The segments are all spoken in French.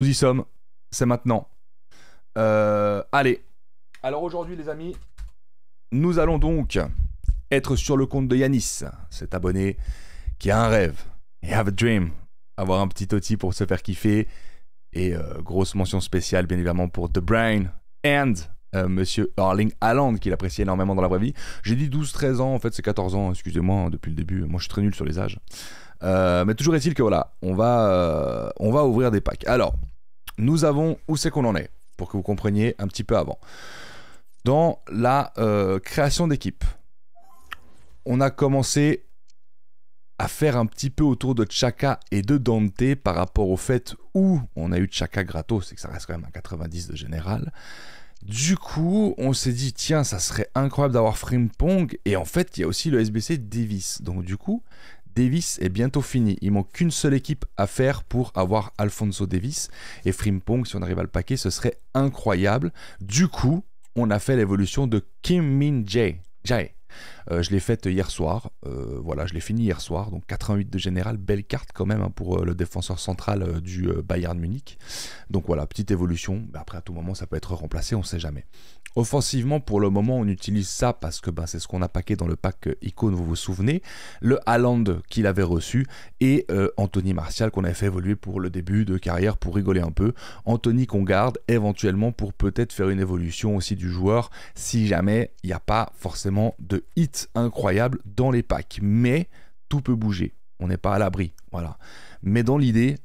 Nous y sommes, c'est maintenant. Allez, alors aujourd'hui les amis, nous allons donc être sur le compte de Yanis, cet abonné qui a un rêve, et have a dream, avoir un petit Totti pour se faire kiffer, et grosse mention spéciale bien évidemment pour de Bruyne and monsieur Erling Haaland qu'il apprécie énormément dans la vraie vie. J'ai dit 12-13 ans, en fait c'est 14 ans, excusez-moi hein, depuis le début, moi je suis très nul sur les âges. Mais toujours est-il que voilà, on va ouvrir des packs. Alors, nous avons où c'est qu'on en est, pour que vous compreniez un petit peu avant. Dans la création d'équipe, on a commencé à faire un petit peu autour de Chaka et de Dante par rapport au fait où on a eu Chaka gratos, et que ça reste quand même un 90 de général. Du coup, on s'est dit, tiens, ça serait incroyable d'avoir Frimpong, et en fait, il y a aussi le SBC Davies. Donc du coup, Davies est bientôt fini. Il manque qu'une seule équipe à faire pour avoir Alphonso Davies. Et Frimpong, si on arrive à le paquer, ce serait incroyable. Du coup, on a fait l'évolution de Kim Min Jae. Je l'ai faite hier soir. Voilà, je l'ai fini hier soir. Donc 88 de général. Belle carte quand même hein, pour le défenseur central du Bayern Munich. Donc voilà, petite évolution. Après, à tout moment, ça peut être remplacé. On ne sait jamais. Offensivement, pour le moment, on utilise ça parce que c'est ce qu'on a paqué dans le pack icône, vous vous souvenez. Le Haaland qu'il avait reçu et Anthony Martial qu'on avait fait évoluer pour le début de carrière pour rigoler un peu. Anthony qu'on garde éventuellement pour peut-être faire une évolution aussi du joueur si jamais il n'y a pas forcément de hit incroyable dans les packs. Mais tout peut bouger, on n'est pas à l'abri. Voilà. Mais dans l'idée,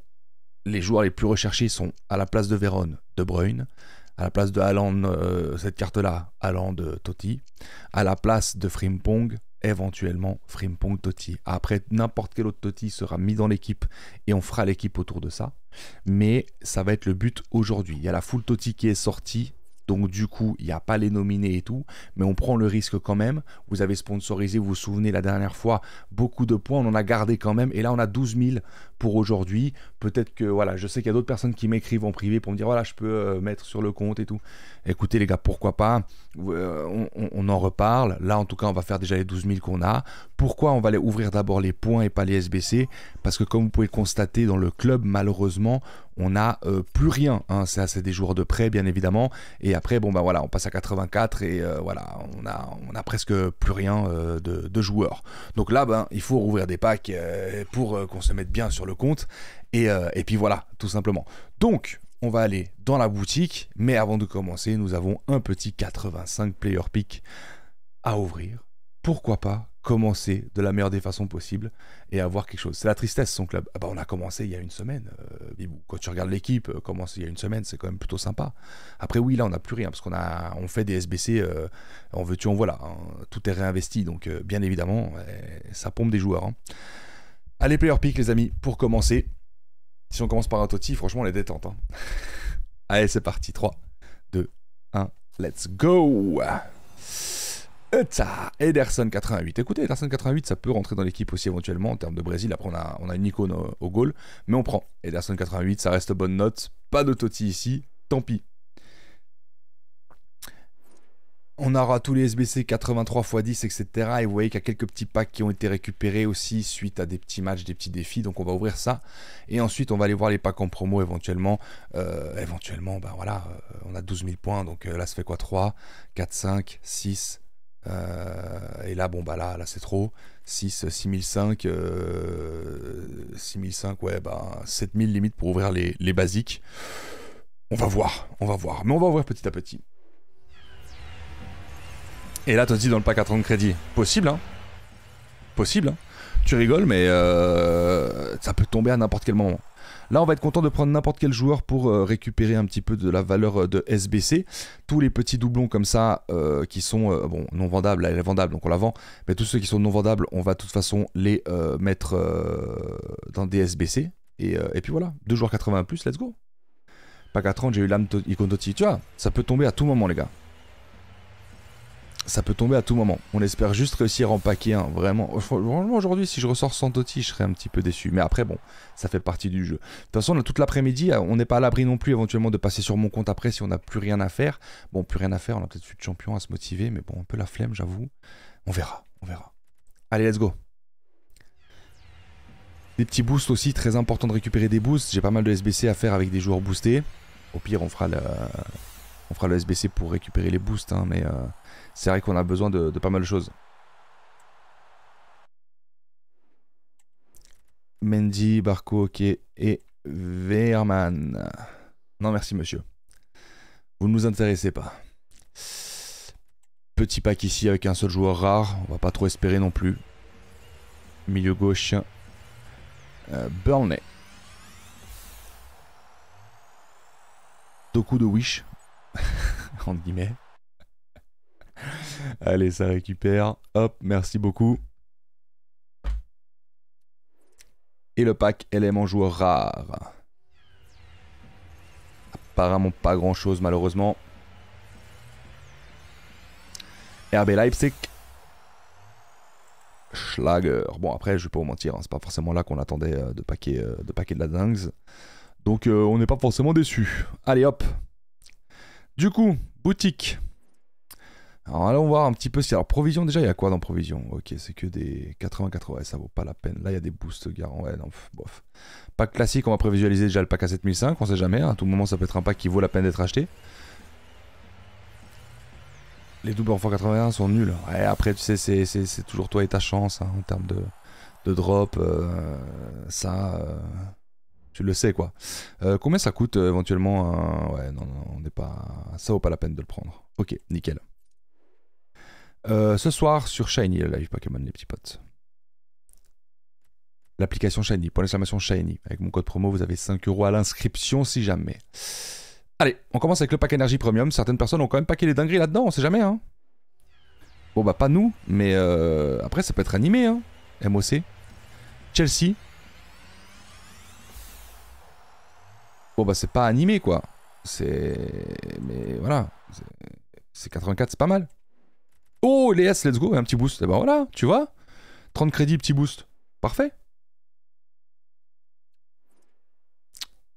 les joueurs les plus recherchés sont à la place de Véron, de Bruyne. À la place de Haaland, cette carte-là, Haaland Totti. À la place de Frimpong, éventuellement Frimpong Totti. Après, n'importe quel autre Totti sera mis dans l'équipe et on fera l'équipe autour de ça. Mais ça va être le but aujourd'hui. Il y a la full Totti qui est sortie. Donc du coup, il n'y a pas les nominés et tout. Mais on prend le risque quand même. Vous avez sponsorisé, vous vous souvenez la dernière fois, beaucoup de points. On en a gardé quand même. Et là, on a 12 000 pour aujourd'hui. Peut-être que, voilà, je sais qu'il y a d'autres personnes qui m'écrivent en privé pour me dire, voilà, je peux mettre sur le compte et tout. Écoutez les gars, pourquoi pas, on en reparle. Là, en tout cas, on va faire déjà les 12 000 qu'on a. Pourquoi on va aller ouvrir d'abord les points et pas les SBC? Parce que comme vous pouvez constater, dans le club, malheureusement, on n'a plus rien, hein. C'est des joueurs de prêt bien évidemment, et après bon bah voilà, on passe à 84 et voilà, on a presque plus rien de joueurs. Donc là il faut rouvrir des packs pour qu'on se mette bien sur le compte et puis voilà, tout simplement. Donc on va aller dans la boutique, mais avant de commencer, nous avons un petit 85 player pick à ouvrir. Pourquoi pas commencer de la meilleure des façons possibles et avoir quelque chose. C'est la tristesse, son club. Ah bah on a commencé il y a une semaine. Quand tu regardes l'équipe, commencer il y a une semaine, c'est quand même plutôt sympa. Après oui, là on n'a plus rien parce qu'on a, on fait des SBC, on veut tu en voilà, hein. Tout est réinvesti, donc bien évidemment, ça pompe des joueurs. Hein. Allez, player pick les amis, pour commencer. Si on commence par un Totti, franchement on est détente. Hein. Allez, c'est parti, 3, 2, 1, let's go. Ederson 88. Écoutez, Ederson 88, ça peut rentrer dans l'équipe aussi éventuellement en termes de Brésil. Après, on a une icône au goal, mais on prend Ederson 88, ça reste bonne note. Pas de Totti ici, tant pis. On aura tous les SBC 83 x 10, etc. Et vous voyez qu'il y a quelques petits packs qui ont été récupérés aussi suite à des petits matchs, des petits défis. Donc on va ouvrir ça. Et ensuite, on va aller voir les packs en promo éventuellement. Voilà, on a 12 000 points. Donc là, ça fait quoi, 3, 4, 5, 6... et là là c'est trop, 6005 6005, ouais 7000 limite pour ouvrir les basiques. On va voir, mais on va ouvrir petit à petit. Et là Totti dans le pack à 30 crédits, possible hein, possible hein. Tu rigoles mais ça peut tomber à n'importe quel moment. Là, on va être content de prendre n'importe quel joueur pour récupérer un petit peu de la valeur de SBC. Tous les petits doublons comme ça qui sont non vendables, là, elle est vendable, donc on la vend. Mais tous ceux qui sont non vendables, on va de toute façon les mettre dans des SBC. Et puis voilà, 2 joueurs 80 plus, let's go. Pack à 30, j'ai eu l'âme Icon Totti. Tu vois, ça peut tomber à tout moment, les gars. Ça peut tomber à tout moment. On espère juste réussir à en paquer un. Vraiment, aujourd'hui, si je ressors sans Totti, je serais un petit peu déçu. Mais après, bon, ça fait partie du jeu. De toute façon, on a toute l'après-midi. On n'est pas à l'abri non plus, éventuellement, de passer sur mon compte après si on n'a plus rien à faire. Bon, plus rien à faire. On a peut-être plus de champion à se motiver. Mais bon, un peu la flemme, j'avoue. On verra. Allez, let's go. Des petits boosts aussi, très important de récupérer des boosts. J'ai pas mal de SBC à faire avec des joueurs boostés. Au pire, on fera le SBC pour récupérer les boosts, hein, mais c'est vrai qu'on a besoin de pas mal de choses. Mendy, Barco, ok, et Veerman. Non, merci monsieur. Vous ne nous intéressez pas. Petit pack ici avec un seul joueur rare. On va pas trop espérer non plus. Milieu gauche. Burnley. Doku de Wish. Entre guillemets. Allez, ça récupère. Hop, merci beaucoup. Et le pack LM en joueur rare. Apparemment pas grand chose malheureusement. RB Leipzig. Schlager. Bon après je vais pas vous mentir, hein, c'est pas forcément là qu'on attendait de paquets de la dingue. Donc on n'est pas forcément déçu. Allez hop. Du coup, boutique. Alors allons voir un petit peu si... Alors provision déjà, il y a quoi dans provision? Ok, c'est que des 80-80, ouais, ça vaut pas la peine. Là il y a des boosts garants, ouais non, bof. Pack classique, on va prévisualiser déjà le pack à 7005, on sait jamais, hein. À tout moment ça peut être un pack qui vaut la peine d'être acheté. Les doubles en x81 sont nuls. Ouais, après tu sais, c'est toujours toi et ta chance, hein, en termes de drop, ça... tu le sais quoi. Combien ça coûte éventuellement ouais non, non, on n'est pas... ça vaut pas la peine de le prendre. Ok, nickel. Ce soir sur Shiny, le live Pokémon, les petits potes. L'application Shiny, point d'exclamation Shiny. Avec mon code promo, vous avez 5 € à l'inscription si jamais. Allez, on commence avec le pack énergie premium. Certaines personnes ont quand même packé les dingueries là-dedans, on sait jamais, hein. Bon, bah, pas nous, mais après, ça peut être animé, hein. MOC. Chelsea. Bon, bah, c'est pas animé, quoi. C'est. Mais voilà. C'est 84, c'est pas mal. Oh, les S, let's go, un petit boost. Et ben voilà, tu vois. 30 crédits, petit boost. Parfait.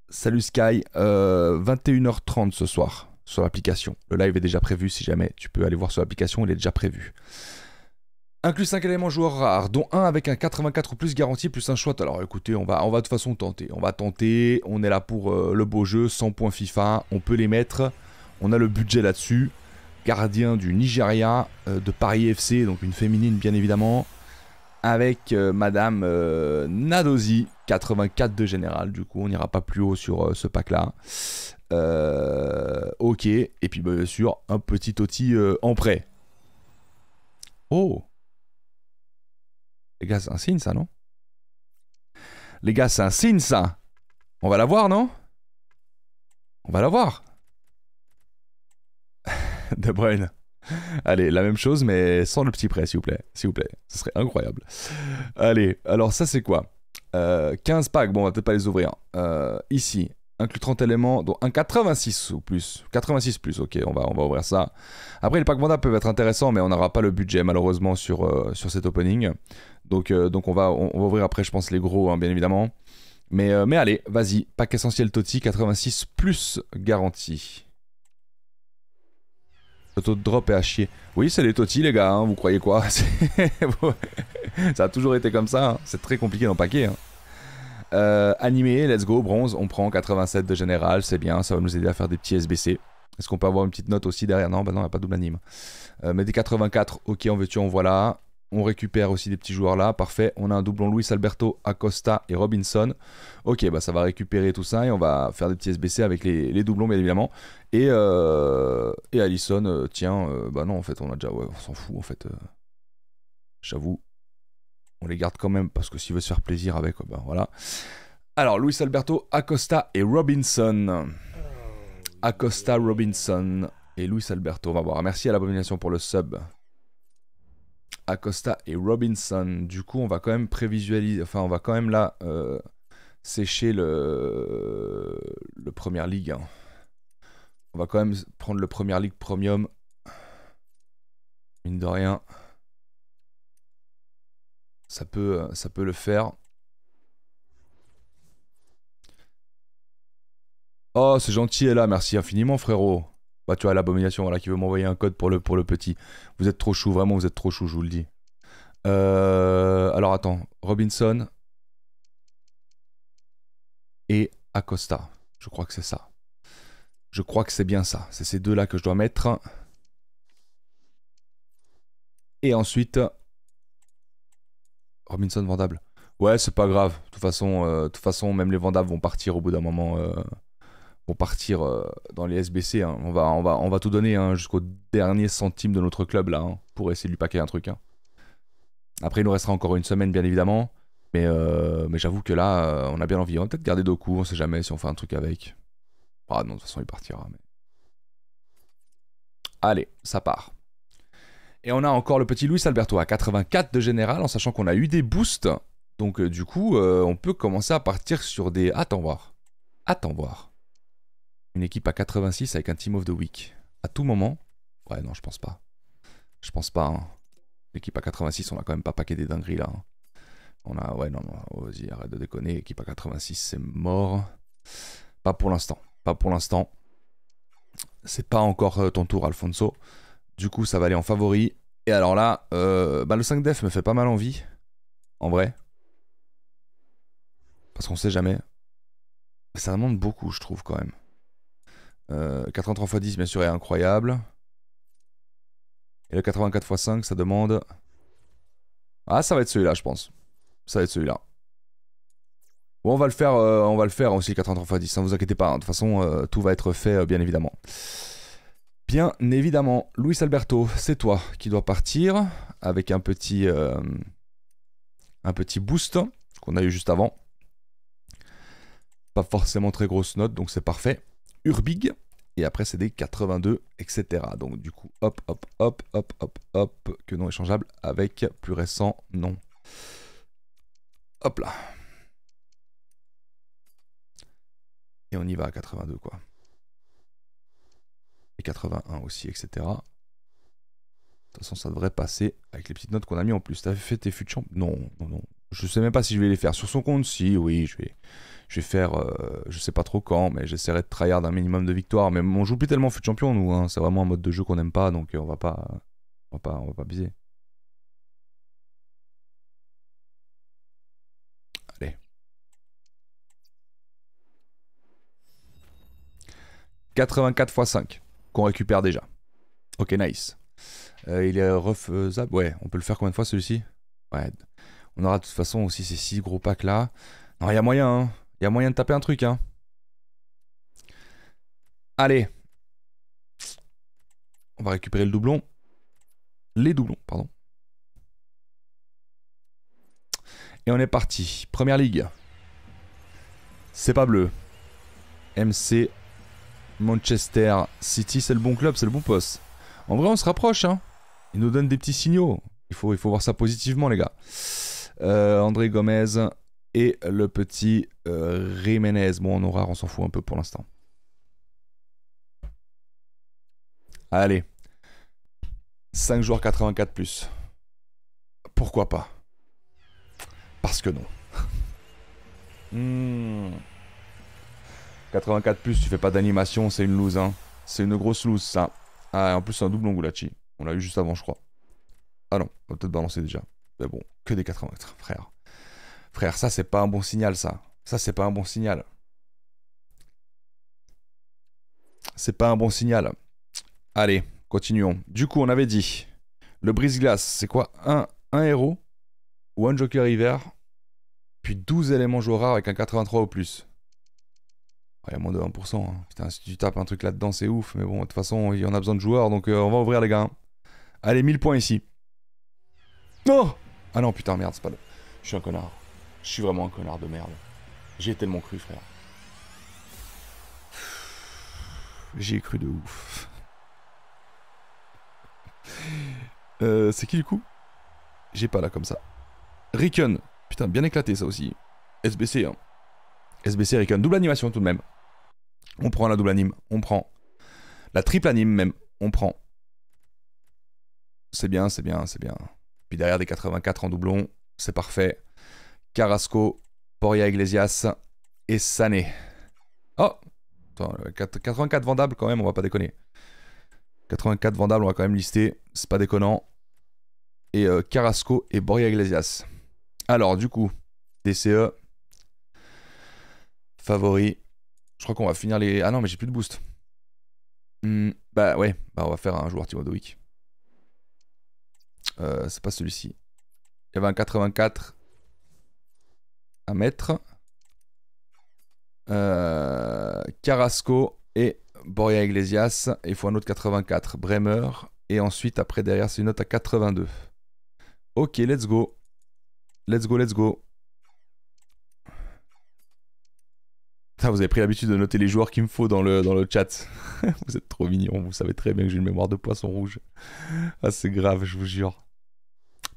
Salut Sky, 21h30 ce soir sur l'application. Le live est déjà prévu si jamais. Tu peux aller voir sur l'application, il est déjà prévu. Inclus 5 éléments joueurs rares, dont un avec un 84 ou plus garanti, plus un choix. Alors écoutez, on va de toute façon tenter. On va tenter, on est là pour le beau jeu, 100 points FIFA. On peut les mettre, on a le budget là-dessus. Gardien du Nigeria, de Paris FC, donc une féminine bien évidemment, avec Madame Nadozi, 84 de général, du coup on n'ira pas plus haut sur ce pack là. Ok, et puis bien sûr un petit Totti en prêt. Oh les gars, c'est un signe ça, non? Les gars, c'est un signe ça. On va la voir, non? On va la voir. De Bruyne. Allez, la même chose, mais sans le petit prêt, s'il vous plaît. S'il vous plaît, ce serait incroyable. Allez, alors ça, c'est quoi 15 packs, bon, on va peut-être pas les ouvrir. Ici, inclus 30 éléments, dont un 86 ou plus. 86 plus, ok, on va ouvrir ça. Après, les packs mandats peuvent être intéressants, mais on n'aura pas le budget, malheureusement, sur cet opening. Donc on va ouvrir après, je pense, les gros, hein, bien évidemment. Mais allez, vas-y, pack essentiel Totti, 86 plus garanti. Le taux de drop est à chier. Oui, c'est les Totti, les gars, hein, vous croyez quoi? Ça a toujours été comme ça, hein. C'est très compliqué d'en paquer, hein. Animé, let's go, bronze, on prend 87 de général, c'est bien, ça va nous aider à faire des petits SBC. Est-ce qu'on peut avoir une petite note aussi derrière? Non, bah non, il n'y a pas de double anime. Mais des 84, ok, on veut tuer, on voit là. On récupère aussi des petits joueurs là, parfait. On a un doublon Luis Alberto, Acosta et Robinson. Ok, bah ça va récupérer tout ça et on va faire des petits SBC avec les doublons bien évidemment. Et Allison, tiens, bah non en fait on a déjà, ouais, on s'en fout en fait. J'avoue, on les garde quand même parce que s'il veut se faire plaisir avec, bah voilà. Alors Luis Alberto, Acosta et Robinson. Acosta, Robinson et Luis Alberto, on va voir. Merci à l'abomination pour le sub. Acosta et Robinson. Du coup, on va quand même prévisualiser. Enfin, on va quand même là sécher le Premier League. Hein. On va quand même prendre le Premier League Premium. Mine de rien, ça peut le faire. Oh, c'est gentil, Ella. Merci infiniment, frérot. Bah tu vois l'abomination voilà, qui veut m'envoyer un code pour le petit. Vous êtes trop chou, vraiment vous êtes trop chou, je vous le dis. Alors attends, Robinson, Acosta. Je crois que c'est ça. Je crois que c'est bien ça. C'est ces deux-là que je dois mettre. Et ensuite... Robinson, vendable. Ouais, c'est pas grave. De toute façon, même les vendables vont partir au bout d'un moment. Vont partir dans les SBC. Hein. On va tout donner hein, jusqu'au dernier centime de notre club là, hein, pour essayer de lui paquer un truc. Hein. Après, il nous restera encore une semaine, bien évidemment. Mais j'avoue que là, on a bien envie. On va peut-être garder Doku, on sait jamais si on fait un truc avec. Ah non, de toute façon, il partira. Mais... Allez, ça part. Et on a encore le petit Luis Alberto à 84 de général, en sachant qu'on a eu des boosts. Donc du coup, on peut commencer à partir sur des... Attends voir. Attends voir. Une équipe à 86 avec un Team of the Week. À tout moment. Ouais, non, je pense pas. Je pense pas. Hein. L'équipe à 86, on a quand même pas paqué des dingueries là. Hein. On a... Ouais, non, non. Vas-y, arrête de déconner. Équipe à 86, c'est mort. Pas pour l'instant. Pas pour l'instant. C'est pas encore ton tour, Alphonso. Du coup, ça va aller en favori. Et alors là, bah, le 5 def me fait pas mal envie. En vrai. Parce qu'on sait jamais. Ça demande beaucoup, je trouve, quand même. 83 x 10, bien sûr, est incroyable. Et le 84 x 5, ça demande... Ah, ça va être celui-là, je pense. Ça va être celui-là. Bon, on va le faire aussi, 83 x 10. Ne vous inquiétez pas. Hein. De toute façon, tout va être fait, bien évidemment. Bien évidemment, Luis Alberto, c'est toi qui dois partir avec un petit boost qu'on a eu juste avant. Pas forcément très grosse note, donc c'est parfait. Urbig, et après c'est des 82, etc. Donc du coup, hop, hop, hop, hop, hop, hop, que non échangeable avec plus récent, non. Hop là. Et on y va à 82, quoi. Et 81 aussi, etc. De toute façon, ça devrait passer avec les petites notes qu'on a mis en plus. T'as fait tes futurs... Non, non, non. Je sais même pas si je vais les faire sur son compte. Si, oui, je vais faire... je sais pas trop quand, mais j'essaierai de tryhard un minimum de victoires. Mais on joue plus tellement fut champion, nous. Hein. C'est vraiment un mode de jeu qu'on aime pas, donc on va pas biaiser. Allez. 84 x 5. Qu'on récupère déjà. Ok, nice. Il est refaisable. Ouais, on peut le faire combien de fois celui-ci? Ouais. On aura de toute façon aussi ces 6 gros packs là. Non, il y a moyen, hein. Il y a moyen de taper un truc, hein. Allez. On va récupérer le doublon. Les doublons, pardon. Et on est parti. Première ligue. C'est pas bleu. MC... Manchester City, c'est le bon club, c'est le bon poste. En vrai, on se rapproche, hein. Ils nous donnent des petits signaux. Il faut voir ça positivement, les gars. André Gomez et le petit Jiménez. Bon, en horaire, on s'en fout un peu pour l'instant. Allez. 5 joueurs 84+. Pourquoi pas? Parce que non. Mmh. 84+, tu fais pas d'animation, c'est une lose, hein. C'est une grosse lose, ça. Ah, en plus, c'est un double Angoulachi. On l'a eu juste avant, je crois. Ah non, on va peut-être balancer déjà. Mais bon, que des 84, frère. Frère, ça, c'est pas un bon signal, ça. Ça, c'est pas un bon signal. C'est pas un bon signal. Allez, continuons. Du coup, on avait dit... Le brise-glace, c'est quoi? Un héros ou un joker hiver, puis 12 éléments joueurs rares avec un 83 au plus. Il y a moins de 1%. Hein. Putain, si tu tapes un truc là-dedans, c'est ouf. Mais bon, de toute façon, on a besoin de joueurs. Donc, on va ouvrir, les gars. Hein. Allez, 1000 points ici. Non, oh. Ah non, putain, merde, c'est pas le... Je suis un connard. Je suis vraiment un connard de merde. J'ai tellement cru, frère. J'y ai cru de ouf. C'est qui, du coup? J'ai pas, là, comme ça. Ricken. Putain, bien éclaté, ça aussi. SBC, hein. SBC Ricken, double animation tout de même. On prend la double anime, on prend. La triple anime même, on prend. C'est bien, c'est bien, c'est bien. Puis derrière des 84 en doublon, c'est parfait. Carrasco, Borja Iglesias et Sané. Oh, attends, 84 vendables quand même, on va pas déconner. 84 vendables, on va quand même lister, c'est pas déconnant. Et Carrasco et Borja Iglesias. Alors du coup, DCE... Favori, Je crois qu'on va finir les... Ah non, mais j'ai plus de boost. Bah ouais, bah on va faire un joueur Team of the Week. C'est pas celui-ci. Il y avait un 84 à mettre. Carrasco et Borja Iglesias. Il faut un autre 84. Bremer. Et ensuite, après, derrière, c'est une note à 82. Ok, let's go. Let's go, let's go. Putain, vous avez pris l'habitude de noter les joueurs qu'il me faut dans le chat. Vous êtes trop mignons. Vous savez très bien que j'ai une mémoire de poisson rouge. Ah, c'est grave, je vous jure.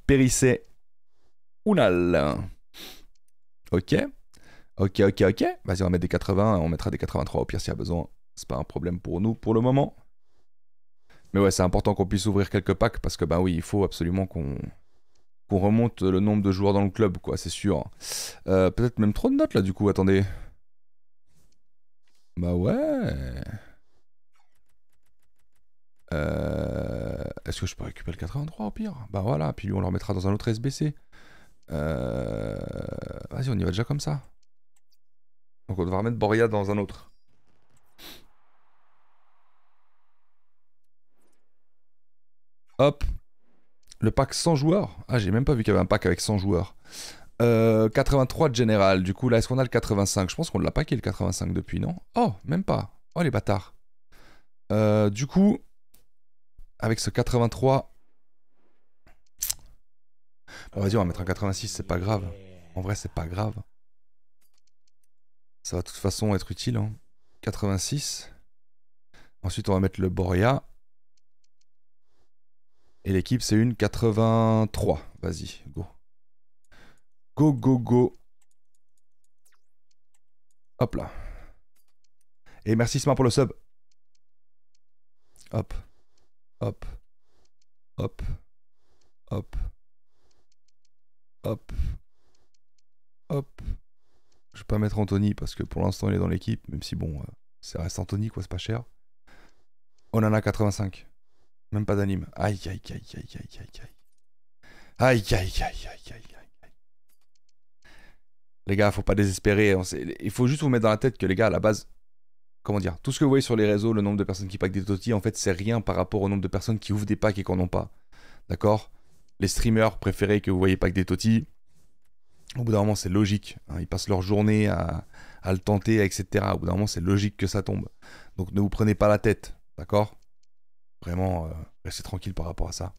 Périssez. Unal. Ok. Ok, ok, ok. Vas-y, on va mettre des 80. On mettra des 83 au pire s'il y a besoin. C'est pas un problème pour nous pour le moment. Mais ouais, c'est important qu'on puisse ouvrir quelques packs parce que, bah oui, il faut absolument qu'on remonte le nombre de joueurs dans le club, quoi, c'est sûr. Peut-être même trop de notes là, du coup, attendez. Bah ouais. Est-ce que je peux récupérer le 83 au pire? Bah voilà, puis on le remettra dans un autre SBC. Vas-y, on y va déjà comme ça. Donc on devra remettre Borja dans un autre. Hop. Le pack 100 joueurs. Ah, j'ai même pas vu qu'il y avait un pack avec 100 joueurs. 83 de général. Du coup, là, est-ce qu'on a le 85? Je pense qu'on l'a packé le 85 depuis, non? Oh, même pas. Oh, les bâtards. Du coup, avec ce 83... Bon, vas-y, on va mettre un 86, c'est pas grave. En vrai, c'est pas grave. Ça va de toute façon être utile, hein. 86. Ensuite, on va mettre le Borja. Et l'équipe, c'est une 83. Vas-y, go. Go, go, go. Hop là. Et merci Smart pour le sub. Hop. Hop. Hop. Hop. Hop. Hop. Je vais pas mettre Anthony parce que pour l'instant il est dans l'équipe. Même si bon, ça reste Anthony quoi, c'est pas cher. On en a 85. Même pas d'anime. Aïe aïe aïe aïe aïe aïe aïe. Aïe aïe aïe aïe aïe aïe. Les gars, faut pas désespérer. Il faut juste vous mettre dans la tête que les gars, à la base, comment dire, tout ce que vous voyez sur les réseaux, le nombre de personnes qui packent des totis, en fait c'est rien par rapport au nombre de personnes qui ouvrent des packs et qui en ont pas. D'accord? Les streamers préférés que vous voyez pack des totis, au bout d'un moment c'est logique. Hein, ils passent leur journée à le tenter, etc. Au bout d'un moment c'est logique que ça tombe. Donc ne vous prenez pas la tête. D'accord? Vraiment, restez tranquille par rapport à ça.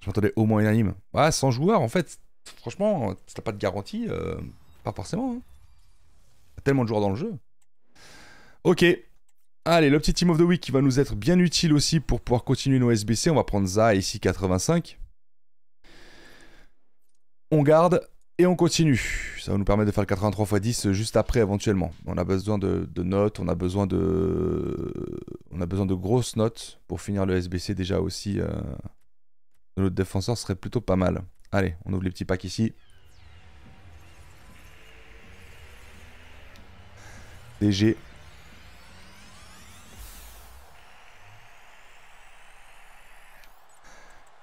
Je m'entendais au moins unanime. Ah, 100 joueurs, en fait, franchement, t'as pas de garantie, pas forcément. Hein. T'as tellement de joueurs dans le jeu. Ok. Allez, le petit Team of the Week qui va nous être bien utile aussi pour pouvoir continuer nos SBC. On va prendre ça ici, 85. On garde et on continue. Ça va nous permettre de faire le 83 x 10 juste après éventuellement. On a besoin de notes, on a besoin de grosses notes pour finir le SBC déjà aussi. Notre défenseur serait plutôt pas mal. Allez, on ouvre les petits packs ici. DG.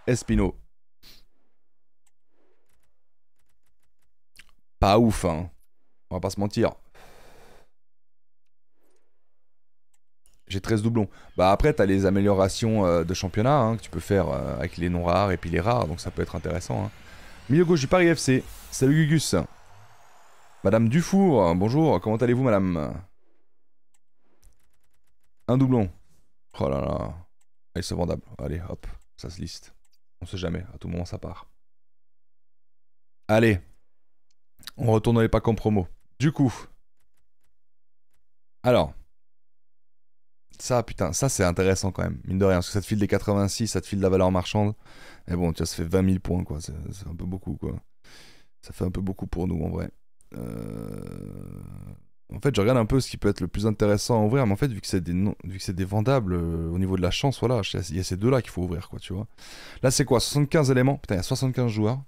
Espino. Pas ouf, hein. On va pas se mentir. J'ai 13 doublons. Bah après, t'as les améliorations de championnat hein, que tu peux faire avec les non rares et puis les rares, donc ça peut être intéressant. Hein. Milieu gauche du Paris FC. Salut Gugus. Madame Dufour, bonjour. Comment allez-vous, madame? Un doublon. Oh là là. Allez, c'est vendable. Allez, hop, ça se liste. On sait jamais. À tout moment, ça part. Allez. On retourne dans les packs en promo. Du coup. Alors. Ça, putain, ça c'est intéressant quand même. Mine de rien, parce que ça te file des 86, ça te file de la valeur marchande. Mais bon, tu vois, ça fait 20 000 points, quoi. C'est un peu beaucoup, quoi. Ça fait un peu beaucoup pour nous, en vrai. En fait, je regarde un peu ce qui peut être le plus intéressant à ouvrir. Mais en fait, vu que c'est des vendables, au niveau de la chance, voilà, il y a ces deux-là qu'il faut ouvrir, quoi, tu vois. Là, c'est quoi? 75 éléments. Putain, il y a 75 joueurs.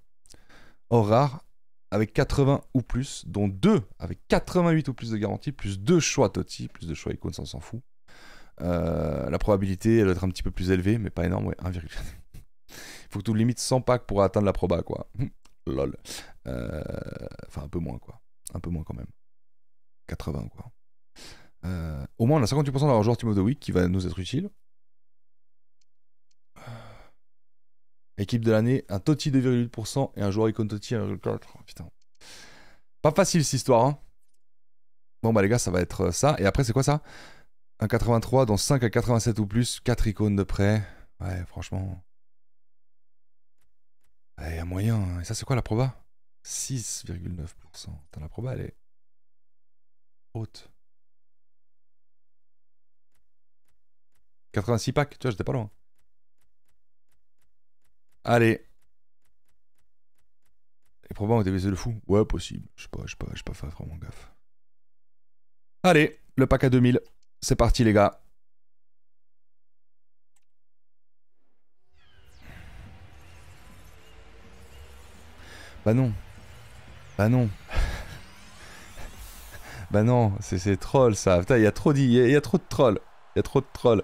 Or rare. Avec 80 ou plus, dont 2 avec 88 ou plus de garantie, plus 2 choix Totti, plus 2 choix icônes, ça on s'en fout. La probabilité, elle doit être un petit peu plus élevée, mais pas énorme, ouais, 1,4. Il faut que tu limites 100 packs pour atteindre la proba, quoi. Lol. Enfin, un peu moins, quoi. Un peu moins quand même. 80 quoi. Au moins on a 58% d'avoir joueur Team of the Week qui va nous être utile. Équipe de l'année, un Totti 2,8% et un joueur icône Totti 1,4%. Putain. Pas facile cette histoire. Hein. Bon bah les gars, ça va être ça. Et après c'est quoi ça? Un 83 dans 5 à 87 ou plus, 4 icônes de près. Ouais franchement. Il y a moyen. Hein. Et ça c'est quoi la proba? 6,9%. La proba elle est haute. 86 packs, tu vois, j'étais pas loin. Allez. Les probas ont été baissés de fou. Ouais, possible. Je sais pas faire vraiment gaffe. Allez, le pack à 2000. C'est parti, les gars. Bah non. Bah non. Bah non, c'est troll, ça. Putain, il y a trop de trolls. Il y a trop de trolls.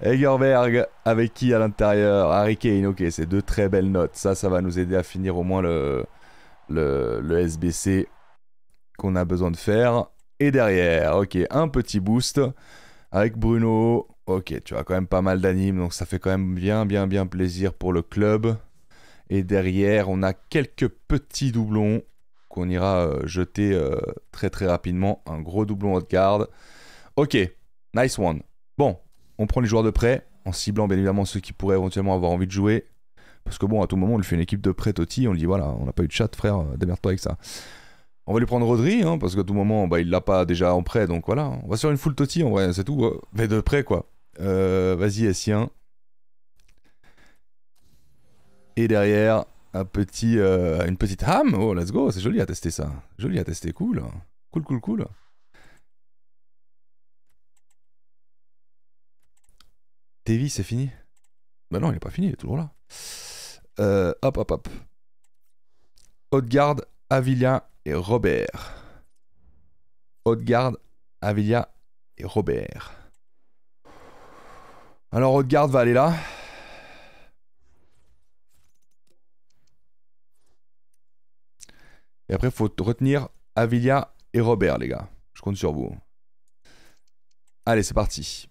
Egerberg, avec qui à l'intérieur? Harry Kane, ok, c'est deux très belles notes. Ça va nous aider à finir au moins le SBC qu'on a besoin de faire. Et derrière, ok, un petit boost avec Bruno. Ok, tu as quand même pas mal d'animes, donc ça fait quand même bien plaisir pour le club. Et derrière, on a quelques petits doublons qu'on ira jeter très rapidement. Un gros doublon Haute Garde. Ok, nice one. Bon, on prend les joueurs de prêt, en ciblant bien évidemment ceux qui pourraient éventuellement avoir envie de jouer. Parce que bon, à tout moment, on lui fait une équipe de prêt Totti, on lui dit voilà, on n'a pas eu de chat, frère, démerde-toi avec ça. On va lui prendre Rodri, hein, parce qu'à tout moment, bah, il l'a pas déjà en prêt, donc voilà. On va sur une full Totti, en vrai, c'est tout. Mais de prêt, quoi. Vas-y, Essien. Et derrière, un petit, une petite ham. Oh, let's go, c'est joli à tester ça. Joli à tester, cool. Cool. Davies, c'est fini? Bah non, il n'est pas fini, il est toujours là. Hop. Haute Garde, Avilia et Robert. Haute Garde, Avilia et Robert. Alors, Haute Garde va aller là. Et après, il faut retenir Avilia et Robert, les gars. Je compte sur vous. Allez, c'est parti.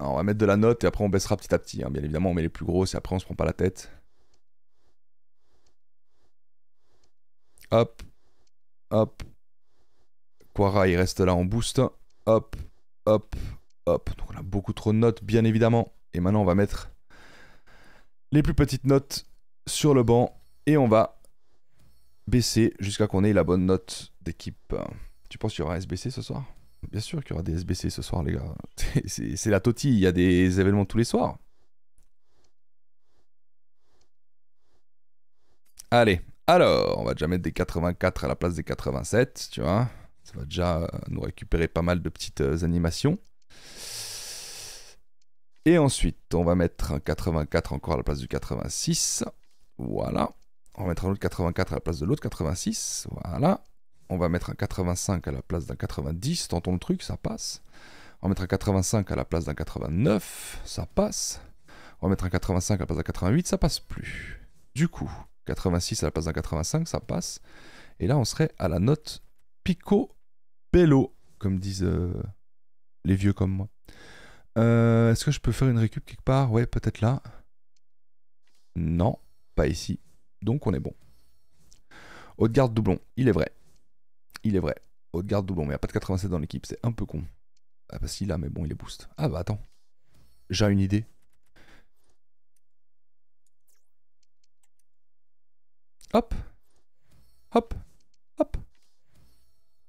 Alors on va mettre de la note et après on baissera petit à petit. Hein. Bien évidemment, on met les plus grosses et après on se prend pas la tête. Hop. Quara, il reste là en boost. Hop. Donc on a beaucoup trop de notes, bien évidemment. Et maintenant, on va mettre les plus petites notes sur le banc et on va baisser jusqu'à qu'on ait la bonne note d'équipe. Tu penses qu'il y aura un SBC ce soir ? Bien sûr qu'il y aura des SBC ce soir, les gars. C'est la Totti, il y a des événements tous les soirs. Allez, alors, on va déjà mettre des 84 à la place des 87, tu vois. Ça va déjà nous récupérer pas mal de petites animations. Et ensuite, on va mettre un 84 encore à la place du 86. Voilà. On va mettre un autre 84 à la place de l'autre 86. Voilà. On va mettre un 85 à la place d'un 90, tentons le truc, ça passe. On va mettre un 85 à la place d'un 89, ça passe. On va mettre un 85 à la place d'un 88, ça passe plus. Du coup, 86 à la place d'un 85, ça passe. Et là, on serait à la note picobello, comme disent les vieux comme moi. Est-ce que je peux faire une récup quelque part? Ouais, peut-être là. Non, pas ici. Donc, on est bon. Haute Garde doublon, il est vrai. Haute Garde doublon, mais il n'y a pas de 87 dans l'équipe, c'est un peu con. Ah bah si, là, mais bon, il est boost. Ah bah attends, j'ai une idée. Hop.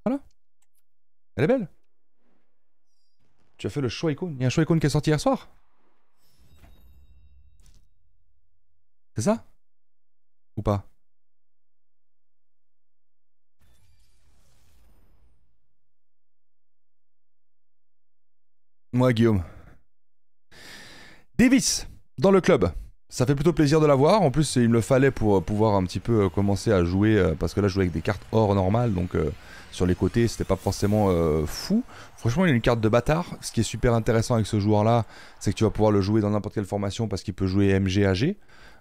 Voilà. Elle est belle. Tu as fait le choix icône. Il y a un choix icône qui est sorti hier soir. C'est ça? Ou pas? Moi, Guillaume. Davies, dans le club. Ça fait plutôt plaisir de l'avoir. En plus, il me le fallait pour pouvoir un petit peu commencer à jouer. Parce que là, je jouais avec des cartes hors normales. Donc, sur les côtés, c'était pas forcément fou. Franchement, il a une carte de bâtard. Ce qui est super intéressant avec ce joueur-là, c'est que tu vas pouvoir le jouer dans n'importe quelle formation parce qu'il peut jouer MGAG.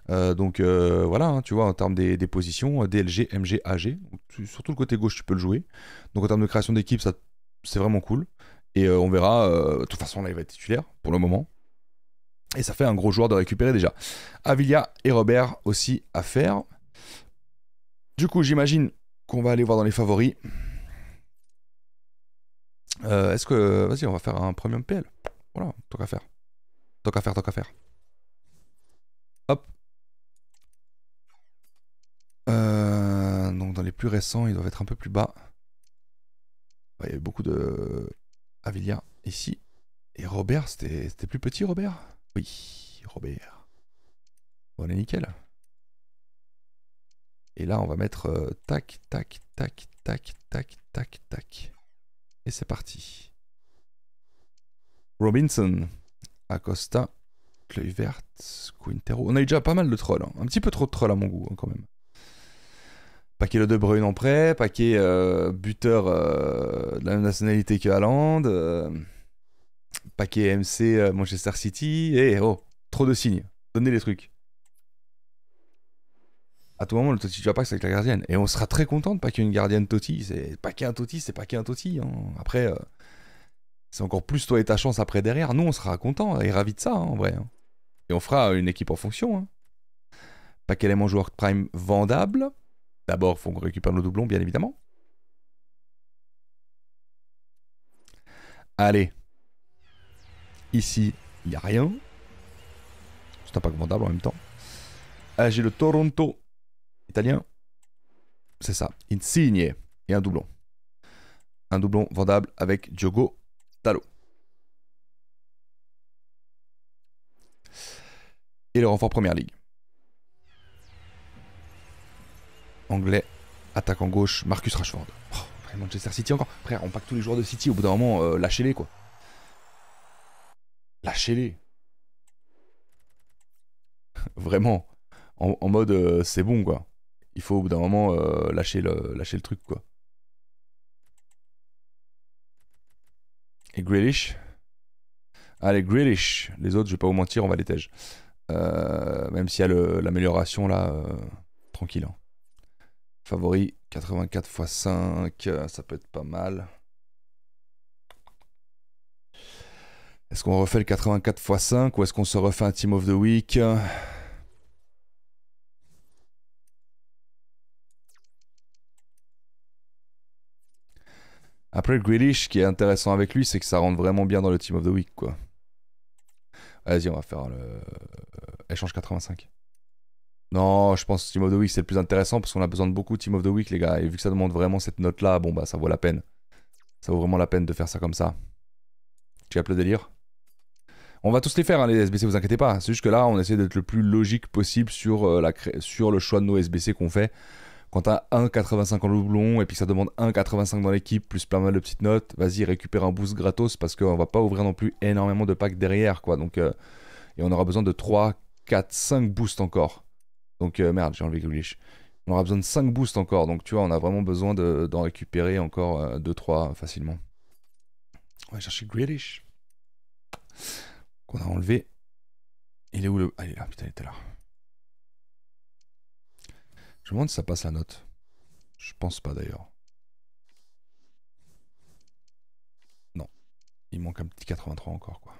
Donc voilà, hein, tu vois, en termes des positions, DLG, MGAG. Surtout le côté gauche, tu peux le jouer. Donc, en termes de création d'équipe, ça c'est vraiment cool. Et on verra, de toute façon là il va être titulaire pour le moment. Et ça fait un gros joueur de récupérer déjà. Avilia et Robert aussi à faire. Du coup j'imagine qu'on va aller voir dans les favoris. Est-ce que... Vas-y, on va faire un premium PL. Voilà, tant qu'à faire. Tant qu'à faire, tant qu'à faire. Hop. Donc dans les plus récents, ils doivent être un peu plus bas. Il y avait beaucoup de... Avilia ici. Et Robert, c'était plus petit, Robert? Oui, Robert. Bon, on est nickel. Et là, on va mettre tac, tac, tac, tac, tac, tac, tac. Et c'est parti. Robinson, Acosta, Cleuil Verte, Quintero. On a eu déjà pas mal de trolls. Hein. Un petit peu trop de trolls à mon goût, hein, quand même. Paquet le de Bruyne en prêt. Paquet buteur de la même nationalité que Haaland. Paquet MC Manchester City. Et oh, trop de signes. Donnez les trucs. À tout moment, le Totti, tu vas pas que c'est avec la gardienne. Et on sera très content de pas qu'une gardienne Totti. C'est pas qu'un Totti, c'est pas qu'un Totti. Hein. Après, c'est encore plus toi et ta chance après derrière. Nous, on sera content et ravis de ça, hein, en vrai. Hein. Et on fera une équipe en fonction. Hein. Pas qu'elle aime un joueur prime vendable. D'abord, il faut qu'on récupère nos doublons, bien évidemment. Allez. Ici, il n'y a rien. C'est un pack vendable en même temps. J'ai le Toronto. Italien, c'est ça, Insigne et un doublon. Un doublon vendable avec Diogo Dalot. Et le renfort Première Ligue. Anglais, attaquant gauche, Marcus Rashford. Oh, Manchester City encore. Frère, on pack tous les joueurs de City, au bout d'un moment, lâchez-les quoi. Lâchez-les. Vraiment, en mode c'est bon quoi. Il faut au bout d'un moment lâcher le truc quoi. Et Grealish. Allez Grealish. Les autres je vais pas vous mentir, on va les tèges. Même s'il y a l'amélioration là, tranquille. Hein. Favori 84 × 5, ça peut être pas mal. Est-ce qu'on refait le 84 × 5 ou est-ce qu'on se refait un Team of the Week? Après, le Grealish, qui est intéressant avec lui, c'est que ça rentre vraiment bien dans le Team of the Week, quoi. Vas-y, on va faire le... Échange 85. Non, je pense que Team of the Week, c'est le plus intéressant, parce qu'on a besoin de beaucoup de Team of the Week, les gars. Et vu que ça demande vraiment cette note-là, bon, bah, ça vaut la peine. Ça vaut vraiment la peine de faire ça comme ça. Tu captes le délire? On va tous les faire, hein, les SBC, vous inquiétez pas. C'est juste que là, on essaie d'être le plus logique possible sur, sur le choix de nos SBC qu'on fait. Quand t'as 1,85 en doublon et puis que ça demande 1,85 dans l'équipe plus plein mal de petites notes, vas-y récupère un boost gratos parce qu'on va pas ouvrir non plus énormément de packs derrière quoi. Donc, et on aura besoin de 3, 4, 5 boosts encore. Donc merde j'ai enlevé Grealish. On aura besoin de 5 boosts encore donc tu vois on a vraiment besoin d'en récupérer encore 2-3 facilement. On va chercher Grealish. Qu'on a enlevé. Il est où le... Ah il est là putain il était là. Je me demande si ça passe la note. Je pense pas d'ailleurs. Non. Il manque un petit 83 encore quoi.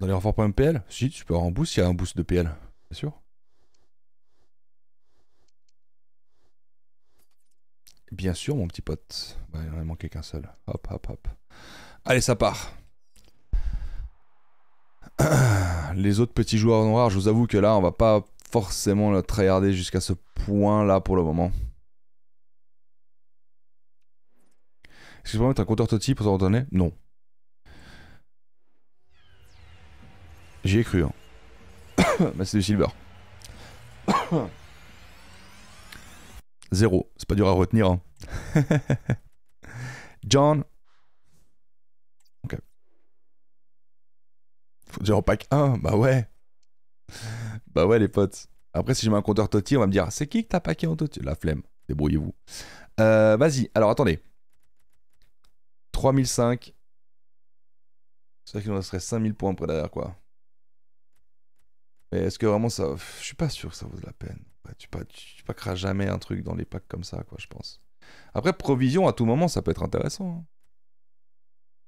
Dans les renforts pour PL? Si, tu peux avoir un boost, il y a un boost de PL. Bien sûr. Bien sûr mon petit pote. Bah, il en a manqué qu'un seul. Hop hop hop. Allez ça part. Les autres petits joueurs noirs, je vous avoue que là, on va pas forcément le tryharder jusqu'à ce point-là pour le moment. Est-ce que je peux mettre un compteur Totti pour s'ordonner? Non. J'y ai cru. Hein. Mais c'est du silver. 0. C'est pas dur à retenir. Hein. John. Ok. Faut dire en pack 1, bah ouais. Bah ouais les potes. Après si je mets un compteur Totti, on va me dire c'est qui que t'as packé en Totti? La flemme, débrouillez-vous. Vas-y, alors attendez. 3005. C'est vrai qu'il nous resterait 5000 points après derrière quoi. Mais est-ce que vraiment ça... Je suis pas sûr que ça vaut la peine. Tu packeras jamais un truc dans les packs comme ça, quoi, je pense. Après, provision, à tout moment, ça peut être intéressant. Hein.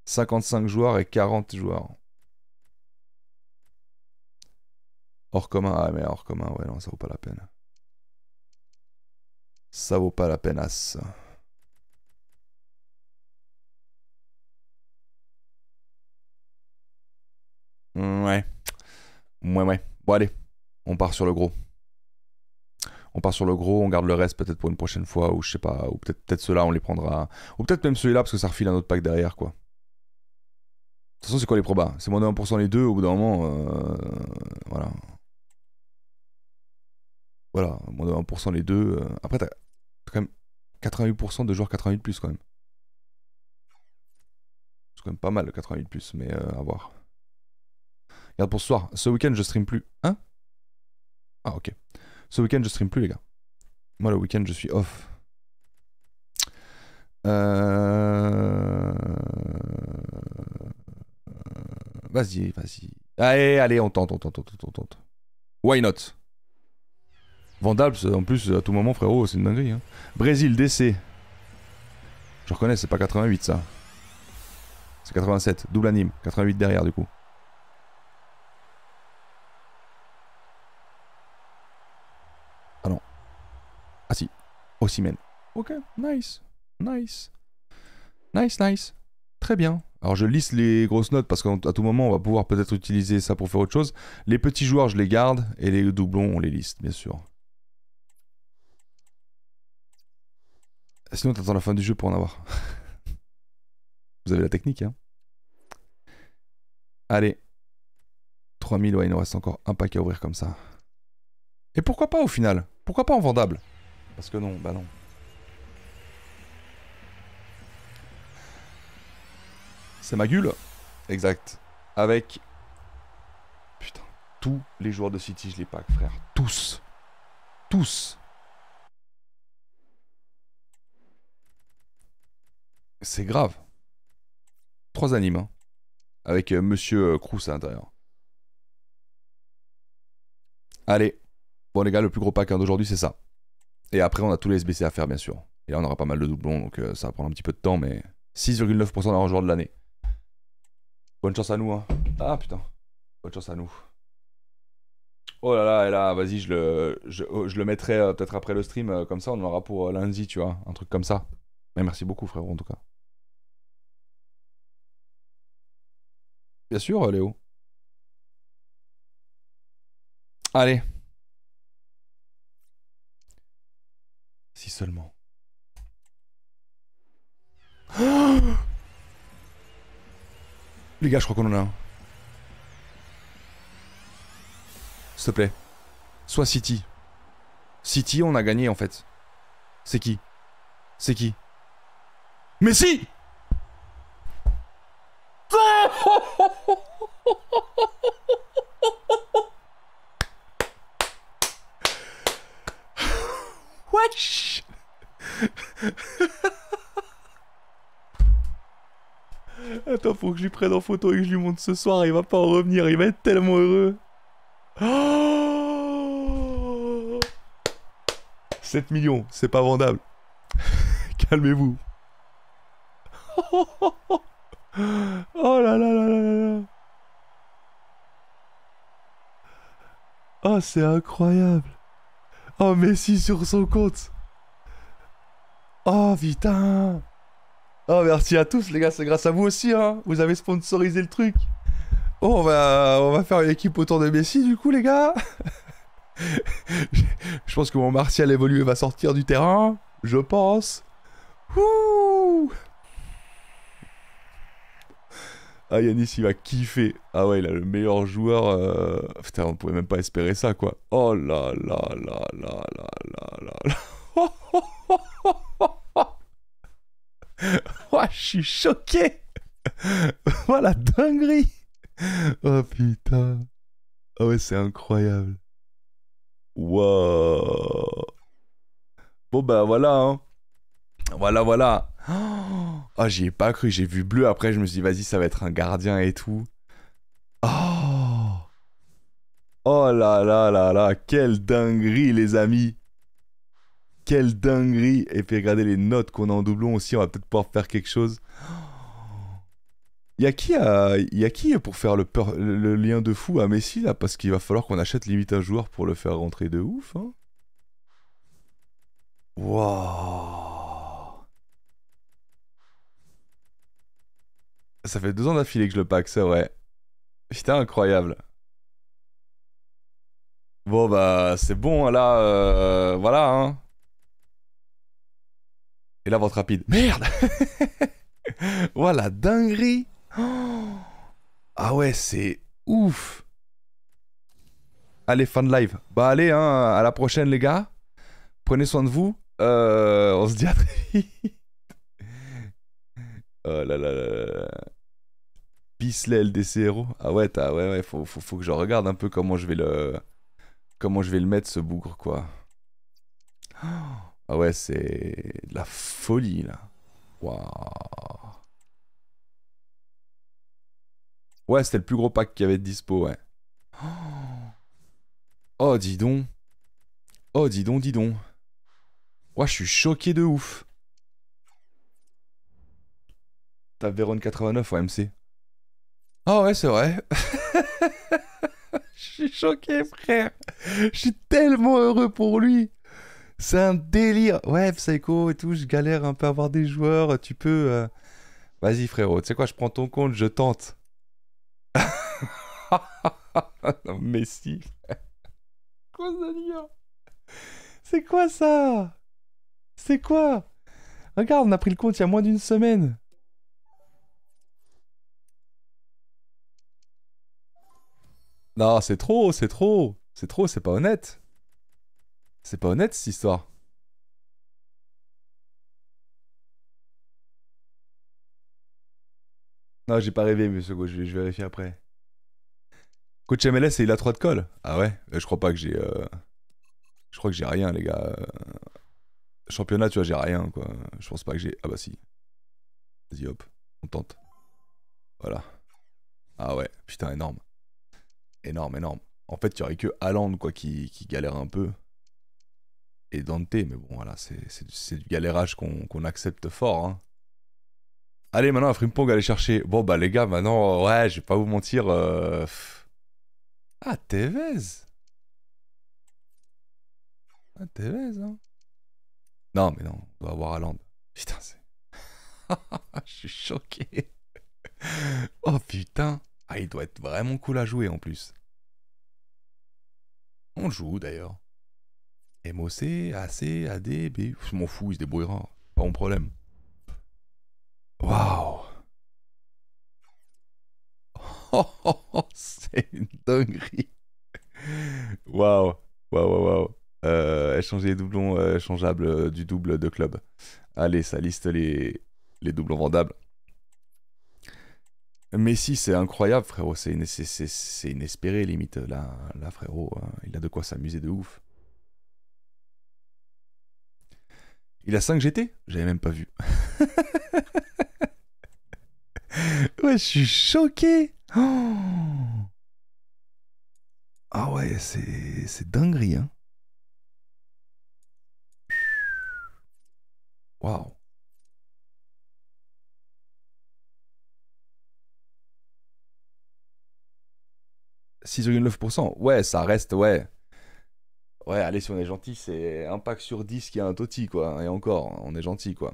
55 joueurs et 40 joueurs. Hors commun, ah mais hors commun, ouais, non, ça vaut pas la peine. Ça vaut pas la peine, as. Ouais. Ouais. Bon, allez, on part sur le gros. On part sur le gros, on garde le reste peut-être pour une prochaine fois, ou je sais pas, ou peut-être ceux-là on les prendra, ou peut-être même celui-là parce que ça refile un autre pack derrière, quoi. De toute façon, c'est quoi les probas? C'est moins de 1% les deux, au bout d'un moment, voilà. Voilà, moins de 1% les deux. Après, t'as quand même 88% de joueurs 88 plus, quand même. C'est quand même pas mal, 88 plus, mais à voir. Regarde pour ce soir, ce week-end, je stream plus. Hein? Ah, ok. Ce week-end, je stream plus, les gars. Moi, le week-end, je suis off. Vas-y, vas-y. Allez, allez, on tente. Why not? Vandalps, en plus, à tout moment, frérot, c'est une dinguerie. Hein. Brésil, DC. Je reconnais, c'est pas 88, ça. C'est 87, double anime. 88 derrière, du coup. Ah non. Ah si, Osimhen. Ok, nice. Très bien. Alors je lisse les grosses notes parce qu'à tout moment on va pouvoir peut-être utiliser ça pour faire autre chose. Les petits joueurs je les garde et les doublons on les liste bien sûr. Sinon t'attends la fin du jeu pour en avoir. Vous avez la technique hein. Allez. 3000, ouais il nous reste encore un pack à ouvrir comme ça. Et pourquoi pas au final? Pourquoi pas en vendable? Parce que non, bah non. C'est ma gueule. Exact. Avec... Putain. Tous les joueurs de City, je les pack, frère. Tous. Tous. C'est grave. 3 animes. Hein. Avec Monsieur Crous à l'intérieur. Allez. Bon les gars, le plus gros pack hein, d'aujourd'hui, c'est ça. Et après, on a tous les SBC à faire, bien sûr. Et là, on aura pas mal de doublons, donc ça va prendre un petit peu de temps, mais... 6,9% d'un joueur de l'année. Bonne chance à nous, hein. Ah putain. Bonne chance à nous. Oh là là, et là, vas-y, je le mettrai peut-être après le stream, comme ça, on en aura pour lundi, tu vois, un truc comme ça. Mais merci beaucoup, frérot, en tout cas. Bien sûr, Léo. Allez. Si seulement. Oh les gars, je crois qu'on en a un. S'il te plaît. Soit City. City, on a gagné en fait. C'est qui? C'est qui? Messi! Wesh! Attends, faut que je lui prenne en photo et que je lui montre ce soir. Il va pas en revenir. Il va être tellement heureux. Oh 7 millions, c'est pas vendable. Calmez-vous. Oh là là là là là. Oh, c'est incroyable. Oh, Messi sur son compte. Oh, putain. Oh, merci à tous, les gars, c'est grâce à vous aussi, hein. Vous avez sponsorisé le truc. Oh, on va faire une équipe autour de Messi, du coup, les gars. Je pense que mon Martial évolué va sortir du terrain. Je pense. Ouh. Ah, Yanis, il va kiffer. Ah ouais, il a le meilleur joueur. Putain, on pouvait même pas espérer ça, quoi. Oh là là là là là là là là. Oh, oh, oh, oh, oh. Oh, je suis choqué. Voilà, dinguerie. Oh putain. Ah ouais, c'est incroyable. Wow. Bon bah voilà, hein. Voilà. Oh, j'y ai pas cru, j'ai vu bleu. Après, je me suis dit, vas-y, ça va être un gardien et tout. Oh. Oh là là là là, quelle dinguerie les amis. Quelle dinguerie. Et puis regardez les notes qu'on a en doublon aussi, on va peut-être pouvoir faire quelque chose. Y'a qui pour faire le lien de fou à Messi là? Parce qu'il va falloir qu'on achète limite un joueur pour le faire rentrer de ouf. Hein. Wow. Ça fait 2 ans d'affilée que je le pack, c'est vrai. Putain, incroyable. Bon bah c'est bon là, voilà hein. Et la vente rapide. Merde. Voilà, dinguerie. Oh. Ah ouais, c'est ouf. Allez, fin de live. Bah allez, hein, à la prochaine les gars. Prenez soin de vous. On se dit à très vite. Oh là là là là. Bisley LDC Hero. Ah ouais, ouais, faut que je regarde un peu comment je vais le... Comment je vais le mettre ce bougre quoi. Oh. Ah ouais, c'est de la folie là. Waouh. Ouais, c'était le plus gros pack qu'il y avait de dispo, ouais. Oh, oh dis donc. Oh dis donc, dis donc. Ouais, je suis choqué de ouf. T'as Véron 89 en MC. Ah ouais, c'est vrai. Je suis choqué, frère. Je suis tellement heureux pour lui. C'est un délire. Ouais, Psycho et tout, je galère un peu à avoir des joueurs. Tu peux... Vas-y, frérot. Tu sais quoi, je prends ton compte, je tente. Non, mais si. Quoi ce délire? C'est quoi ça? C'est quoi? Regarde, on a pris le compte il y a moins d'une semaine. Non, c'est trop, c'est trop. C'est trop, c'est pas honnête. C'est pas honnête cette histoire. Non, j'ai pas rêvé, monsieur Go, je vais vérifier après. Coach MLS et il a 3 de colle. Ah ouais, je crois pas que j'ai. Je crois que j'ai rien, les gars. Championnat, tu vois, j'ai rien, quoi. Je pense pas que j'ai. Ah bah si. Vas-y, hop, on tente. Voilà. Ah ouais, putain, énorme. Énorme, énorme. En fait, il y aurait que Haaland, quoi, qui galère un peu. Et Dante, mais bon, voilà, c'est du galérage qu'on accepte fort. Hein. Allez, maintenant, à Frimpong, allez chercher. Bon, bah, les gars, maintenant, ouais, je vais pas vous mentir. Ah, Tevez. Ah, Tevez, hein. Non, mais non, on doit avoir Haaland. Putain, c'est... Je suis choqué. Oh, putain. Ah, il doit être vraiment cool à jouer, en plus. On joue, d'ailleurs. MOC, AC, AD, B... Je m'en fous, il se débrouillera. Pas mon problème. Waouh. Oh, oh, oh, c'est une dinguerie. Waouh. Waouh, waouh, waouh. Échanger les doublons échangeables du double de club. Allez, ça liste les doublons vendables. Messi, c'est incroyable, frérot. C'est inespéré, limite. Là, frérot, hein. Il a de quoi s'amuser de ouf. Il a 5 GT? J'avais même pas vu. Ouais, je suis choqué. Oh. Ah ouais, c'est dinguerie, hein. Waouh. « 6,9%. Ouais, ça reste, ouais. Ouais, allez, si on est gentil, c'est un pack sur 10 qui a un Totti, quoi. Et encore, on est gentil, quoi.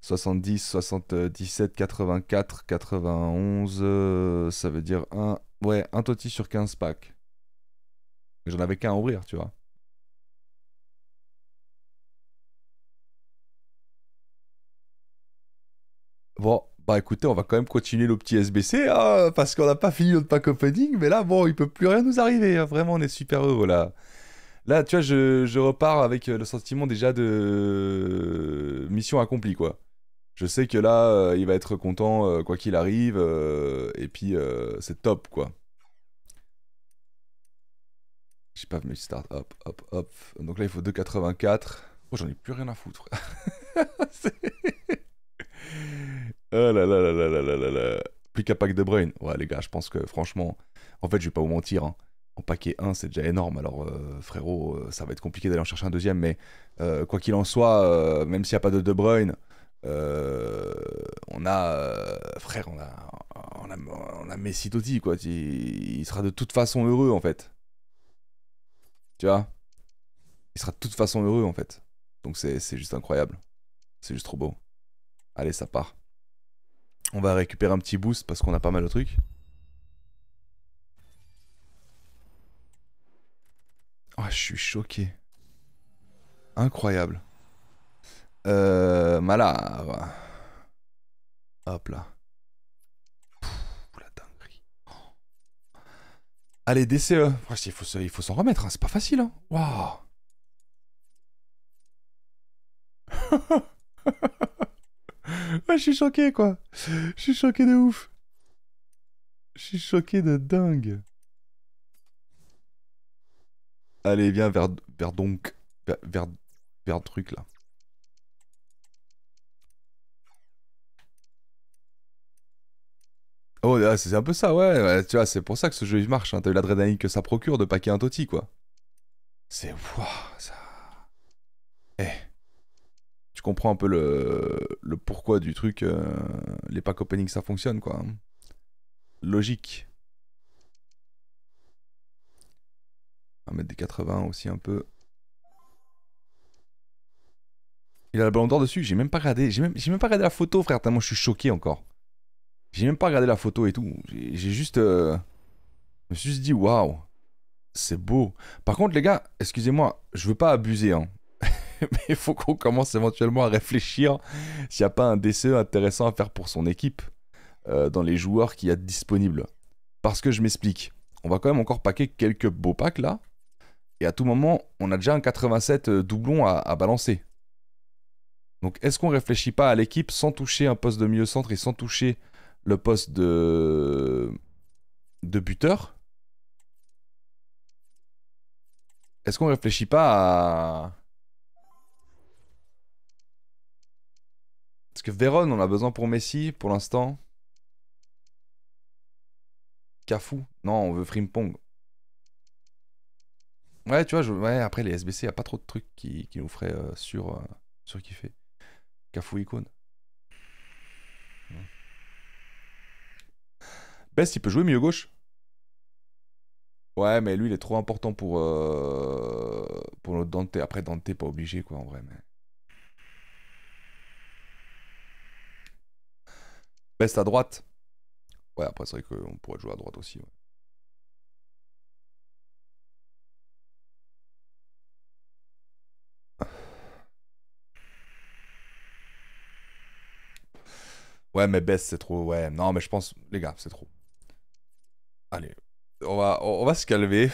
70, 77, 84, 91, ça veut dire un... Ouais, un Totti sur 15 packs. J'en avais qu'un à ouvrir, tu vois. Bon. Bah écoutez, on va quand même continuer le petit SBC, hein, parce qu'on n'a pas fini notre pack opening, mais là, bon, il peut plus rien nous arriver, hein, vraiment, on est super heureux, là. Là, tu vois, je repars avec le sentiment déjà de mission accomplie, quoi. Je sais que là, il va être content, quoi qu'il arrive, et puis c'est top, quoi. J'ai pas mis start, hop, hop, hop. Donc là, il faut 2,84. Oh, j'en ai plus rien à foutre, frère. Oh là là là là là là là là. plus qu'à pack de Bruyne. Ouais les gars, je pense que franchement, en fait je vais pas vous mentir, hein. En paquet 1 c'est déjà énorme, alors frérot, ça va être compliqué d'aller en chercher un deuxième, mais quoi qu'il en soit, même s'il n'y a pas de De Bruyne, on a, frère, on a Messi Totti, quoi. Il sera de toute façon heureux en fait. Tu vois? Il sera de toute façon heureux en fait. Donc c'est juste incroyable. C'est juste trop beau. Allez, ça part. On va récupérer un petit boost parce qu'on a pas mal de trucs. Ah, oh, je suis choqué. Incroyable. Malade. Hop là. Pff, la dinguerie. Oh. Allez, DCE. Il faut s'en remettre, hein. C'est pas facile. Hein. Waouh. Ouais, je suis choqué, quoi. Je suis choqué de ouf. Je suis choqué de dingue. Allez, viens vers le truc, là. Oh, c'est un peu ça, ouais. Tu vois, c'est pour ça que ce jeu, il marche. Hein. T'as eu l'adrénaline que ça procure de paquer un Totti, quoi. C'est... Waouh, ça... Eh... Tu comprends un peu le pourquoi du truc, les packs opening ça fonctionne quoi. Logique. On va mettre des 80 aussi un peu. Il a le ballon d'or dessus, j'ai même pas regardé, j'ai même pas regardé la photo frère, tellement je suis choqué encore. J'ai même pas regardé la photo et tout, j'ai juste... je me suis juste dit waouh, c'est beau. Par contre les gars, excusez-moi, je veux pas abuser hein. Mais il faut qu'on commence éventuellement à réfléchir s'il n'y a pas un DCE intéressant à faire pour son équipe dans les joueurs qu'il y a disponibles. Parce que je m'explique. On va quand même encore paquer quelques beaux packs là. Et à tout moment, on a déjà un 87 doublon à balancer. Donc est-ce qu'on ne réfléchit pas à l'équipe sans toucher un poste de milieu centre et sans toucher le poste de buteur? Est-ce qu'on ne réfléchit pas à... Parce que Véron, on a besoin pour Messi, pour l'instant. Cafou. Non, on veut Frimpong. Ouais, tu vois, ouais, après les SBC, il n'y a pas trop de trucs qui nous feraient surkiffer. Cafou icône. Best, il peut jouer milieu gauche. Ouais, mais lui, il est trop important pour notre Dante. Après, Dante, pas obligé, quoi, en vrai, mais... Best à droite. Ouais, après, c'est vrai qu'on pourrait jouer à droite aussi. Ouais. Ouais, mais Best, c'est trop. Ouais, non, mais je pense, les gars, c'est trop. Allez, on va se calmer.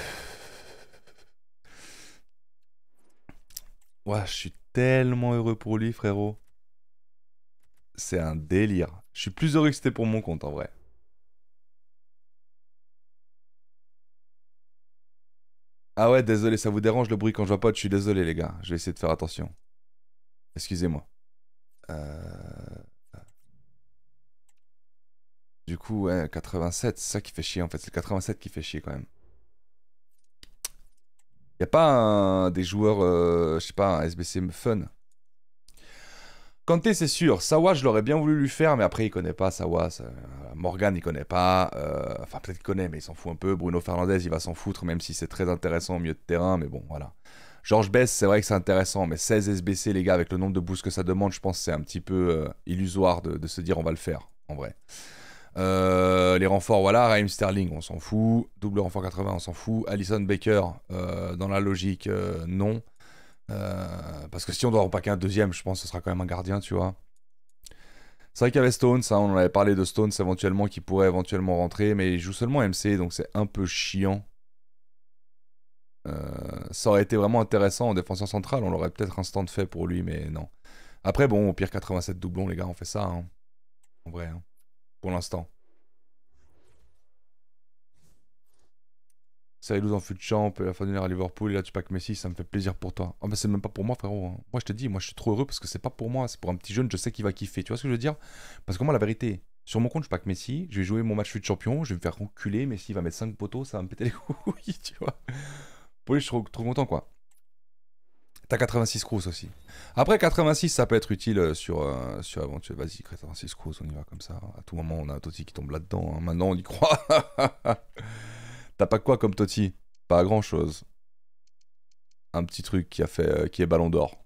Ouais, je suis tellement heureux pour lui, frérot. C'est un délire. Je suis plus heureux que c'était pour mon compte, en vrai. Ah ouais, désolé, ça vous dérange le bruit quand je vois pas, je suis désolé, les gars. Je vais essayer de faire attention. Excusez-moi. Du coup, ouais, 87, c'est ça qui fait chier, en fait. C'est le 87 qui fait chier, quand même. Y a pas des joueurs, je sais pas, un SBC fun. Kanté, c'est sûr. Sawa, je l'aurais bien voulu lui faire, mais après, il connaît pas Sawa. Morgan, il connaît pas. Enfin, peut-être qu'il connaît, mais il s'en fout un peu. Bruno Fernandez, il va s'en foutre, même si c'est très intéressant au milieu de terrain. Mais bon, voilà. Georges Best, c'est vrai que c'est intéressant, mais 16 SBC, les gars, avec le nombre de boosts que ça demande, je pense que c'est un petit peu illusoire de se dire on va le faire, en vrai. Les renforts, voilà. Raheem Sterling, on s'en fout. Double renfort 80, on s'en fout. Alison Baker, dans la logique, non. Parce que si on doit en paquer un deuxième, je pense que ce sera quand même un gardien, tu vois. C'est vrai qu'il y avait Stones, hein, on en avait parlé de Stones éventuellement, qui pourrait éventuellement rentrer, mais il joue seulement MC, donc c'est un peu chiant. Ça aurait été vraiment intéressant en défenseur central, on l'aurait peut-être un stand fait pour lui, mais non. Après, bon, au pire, 87 doublons, les gars, on fait ça, hein. En vrai, hein. Pour l'instant. Série 12 en fut de champ, la fin d'une heure à Liverpool, et là tu packs Messi, ça me fait plaisir pour toi. Ah bah c'est même pas pour moi frérot, moi je te dis, moi je suis trop heureux parce que c'est pas pour moi, c'est pour un petit jeune, je sais qu'il va kiffer, tu vois ce que je veux dire? Parce que moi la vérité, Sur mon compte, je pack Messi, je vais jouer mon match de champion, je vais me faire reculer, Messi va mettre 5 poteaux, ça va me péter les couilles, tu vois. Pour lui, je suis trop content, quoi. T'as 86 crous aussi. Après, 86, ça peut être utile sur... vas-y, 86 crous, on y va comme ça. À tout moment, on a un Totti qui tombe là-dedans. Hein. Maintenant, on y croit. T'as pas quoi comme Totti? Pas grand-chose. Un petit truc qui a fait... qui est ballon d'or.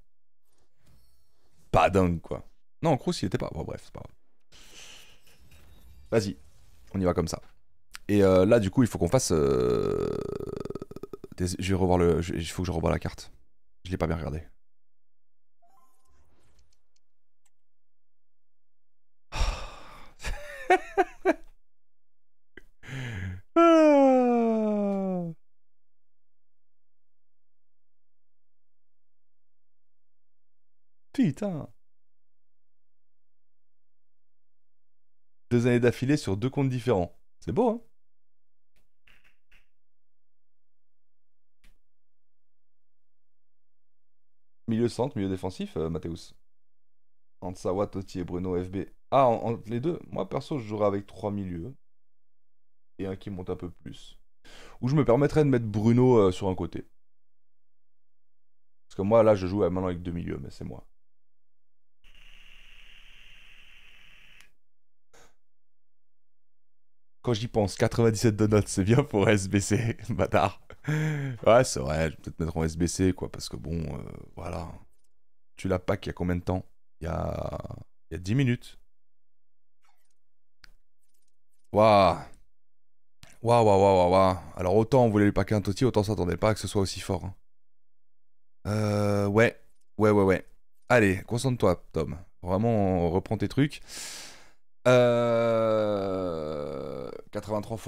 Pas dingue, quoi. Non, crous, il était pas... Bon, bref, c'est pas grave. Vas-y, on y va comme ça. Et là, du coup, il faut qu'on fasse... Je vais revoir le... Il faut que je revoie la carte. Je l'ai pas bien regardé. Putain. 2 années d'affilée sur 2 comptes différents. C'est beau, hein? Milieu centre, milieu défensif, Mathéus. Entre Sawa, Totti et Bruno FB. Ah, entre les deux. Moi, perso, je jouerais avec 3 milieux. Et un qui monte un peu plus. Ou je me permettrais de mettre Bruno sur un côté. Parce que moi, là, je joue maintenant avec 2 milieux, mais c'est moi. Quand j'y pense, 97 de notes, c'est bien pour SBC, bâtard. Ouais, c'est vrai, je vais peut-être mettre en SBC, quoi, parce que bon, voilà. Tu la pack il y a combien de temps? Il y a 10 minutes. Waouh. Waouh, waouh, waouh, waouh. Alors, autant on voulait lui packer un Totti, autant on s'attendait pas à que ce soit aussi fort. Hein. Ouais. Allez, concentre-toi, Tom. Vraiment, reprends tes trucs. 83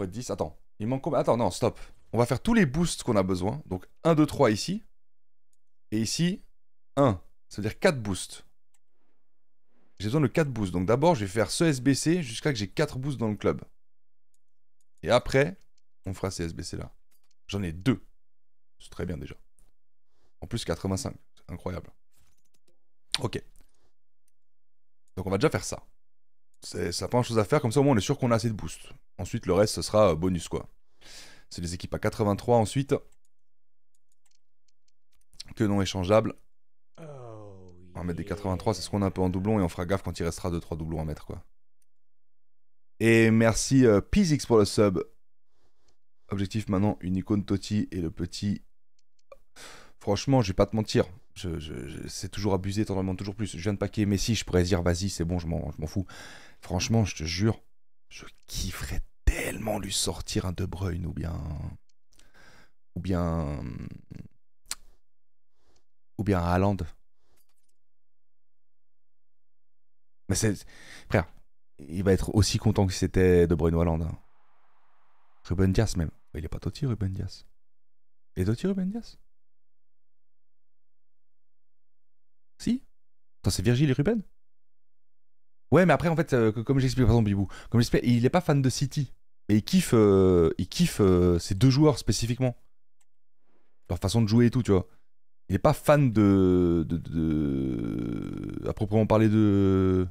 x 10. Attends, il manque combien? Attends, non, stop. On va faire tous les boosts qu'on a besoin. Donc 1, 2, 3 ici. Et ici, 1. Ça veut dire 4 boosts. J'ai besoin de 4 boosts. Donc d'abord, je vais faire ce SBC jusqu'à que j'ai 4 boosts dans le club. Et après, on fera ces SBC là. J'en ai 2. C'est très bien déjà. En plus, 85. C'est incroyable. Ok. Donc on va déjà faire ça. C'est la première chose à faire, comme ça au moins on est sûr qu'on a assez de boost. Ensuite le reste ce sera bonus quoi. C'est les équipes à 83 ensuite. Que non échangeable. On va mettre des 83, c'est ce qu'on a un peu en doublon et on fera gaffe quand il restera 2-3 doublons à mettre quoi. Et merci Pizix pour le sub. Objectif maintenant, une icône Totti et le petit... Franchement je vais pas te mentir. C'est toujours abusé, t'en demandes toujours plus. Je viens de paquer Messi, je pourrais dire vas-y, c'est bon, je m'en fous. Franchement, je te jure, je kifferais tellement lui sortir un De Bruyne ou bien Haaland. Mais c'est frère, il va être aussi content que c'était De Bruyne ou Haaland. Hein. Ruben Diaz même. Il est pas Totti Ruben Diaz. Il est Totti Ruben Diaz. Si? Attends, c'est Virgile et Ruben? Ouais, mais après, en fait, comme j'explique, par exemple, Bibou, comme j'explique, il est pas fan de City. Mais il kiffe ces 2 joueurs spécifiquement. Leur façon de jouer et tout, tu vois. Il est pas fan à proprement parler de...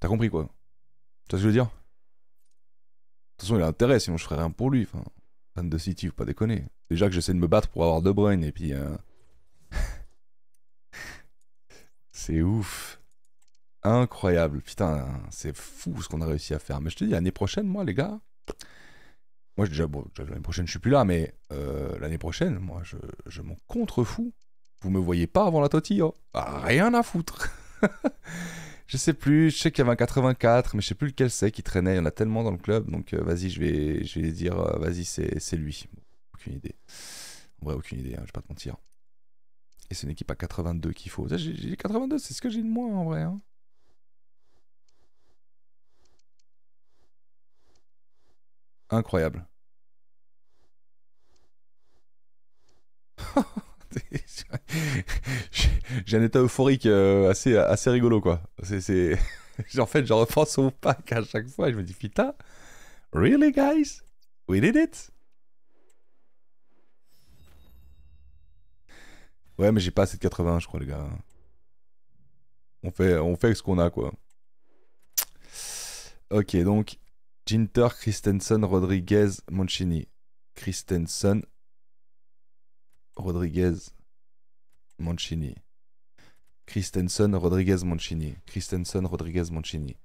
T'as compris, quoi. Tu vois ce que je veux dire? De toute façon, il a intérêt, sinon je ferais rien pour lui. Enfin, fan de City, faut pas déconner. Déjà que j'essaie de me battre pour avoir De Bruyne, et puis... C'est ouf. Incroyable. Putain, c'est fou ce qu'on a réussi à faire. Mais je te dis, l'année prochaine, moi, les gars... Moi, déjà, bon, l'année prochaine, je suis plus là, mais l'année prochaine, moi, je m'en contrefous. Vous me voyez pas avant la Totti, hein. Ah, rien à foutre. Je sais plus, je sais qu'il y avait un 84, mais je sais plus lequel c'est qui traînait. Il y en a tellement dans le club, donc vas-y, je vais dire, vas-y, c'est lui. Bon, aucune idée. En vrai, aucune idée, hein, je vais pas te mentir. Et c'est une équipe à 82 qu'il faut. J'ai 82, c'est ce que j'ai de moins en vrai. Hein. Incroyable. J'ai un état euphorique assez rigolo quoi. En fait, je repense au pack à chaque fois et je me dis putain, really guys, we did it. Ouais, mais j'ai pas assez de 80, je crois, les gars. On fait ce qu'on a, quoi. Ok, donc Ginter, Christensen, Rodriguez, Mancini. Christensen, Rodriguez, Mancini. Christensen, Rodriguez, Mancini. Christensen, Rodriguez, Mancini.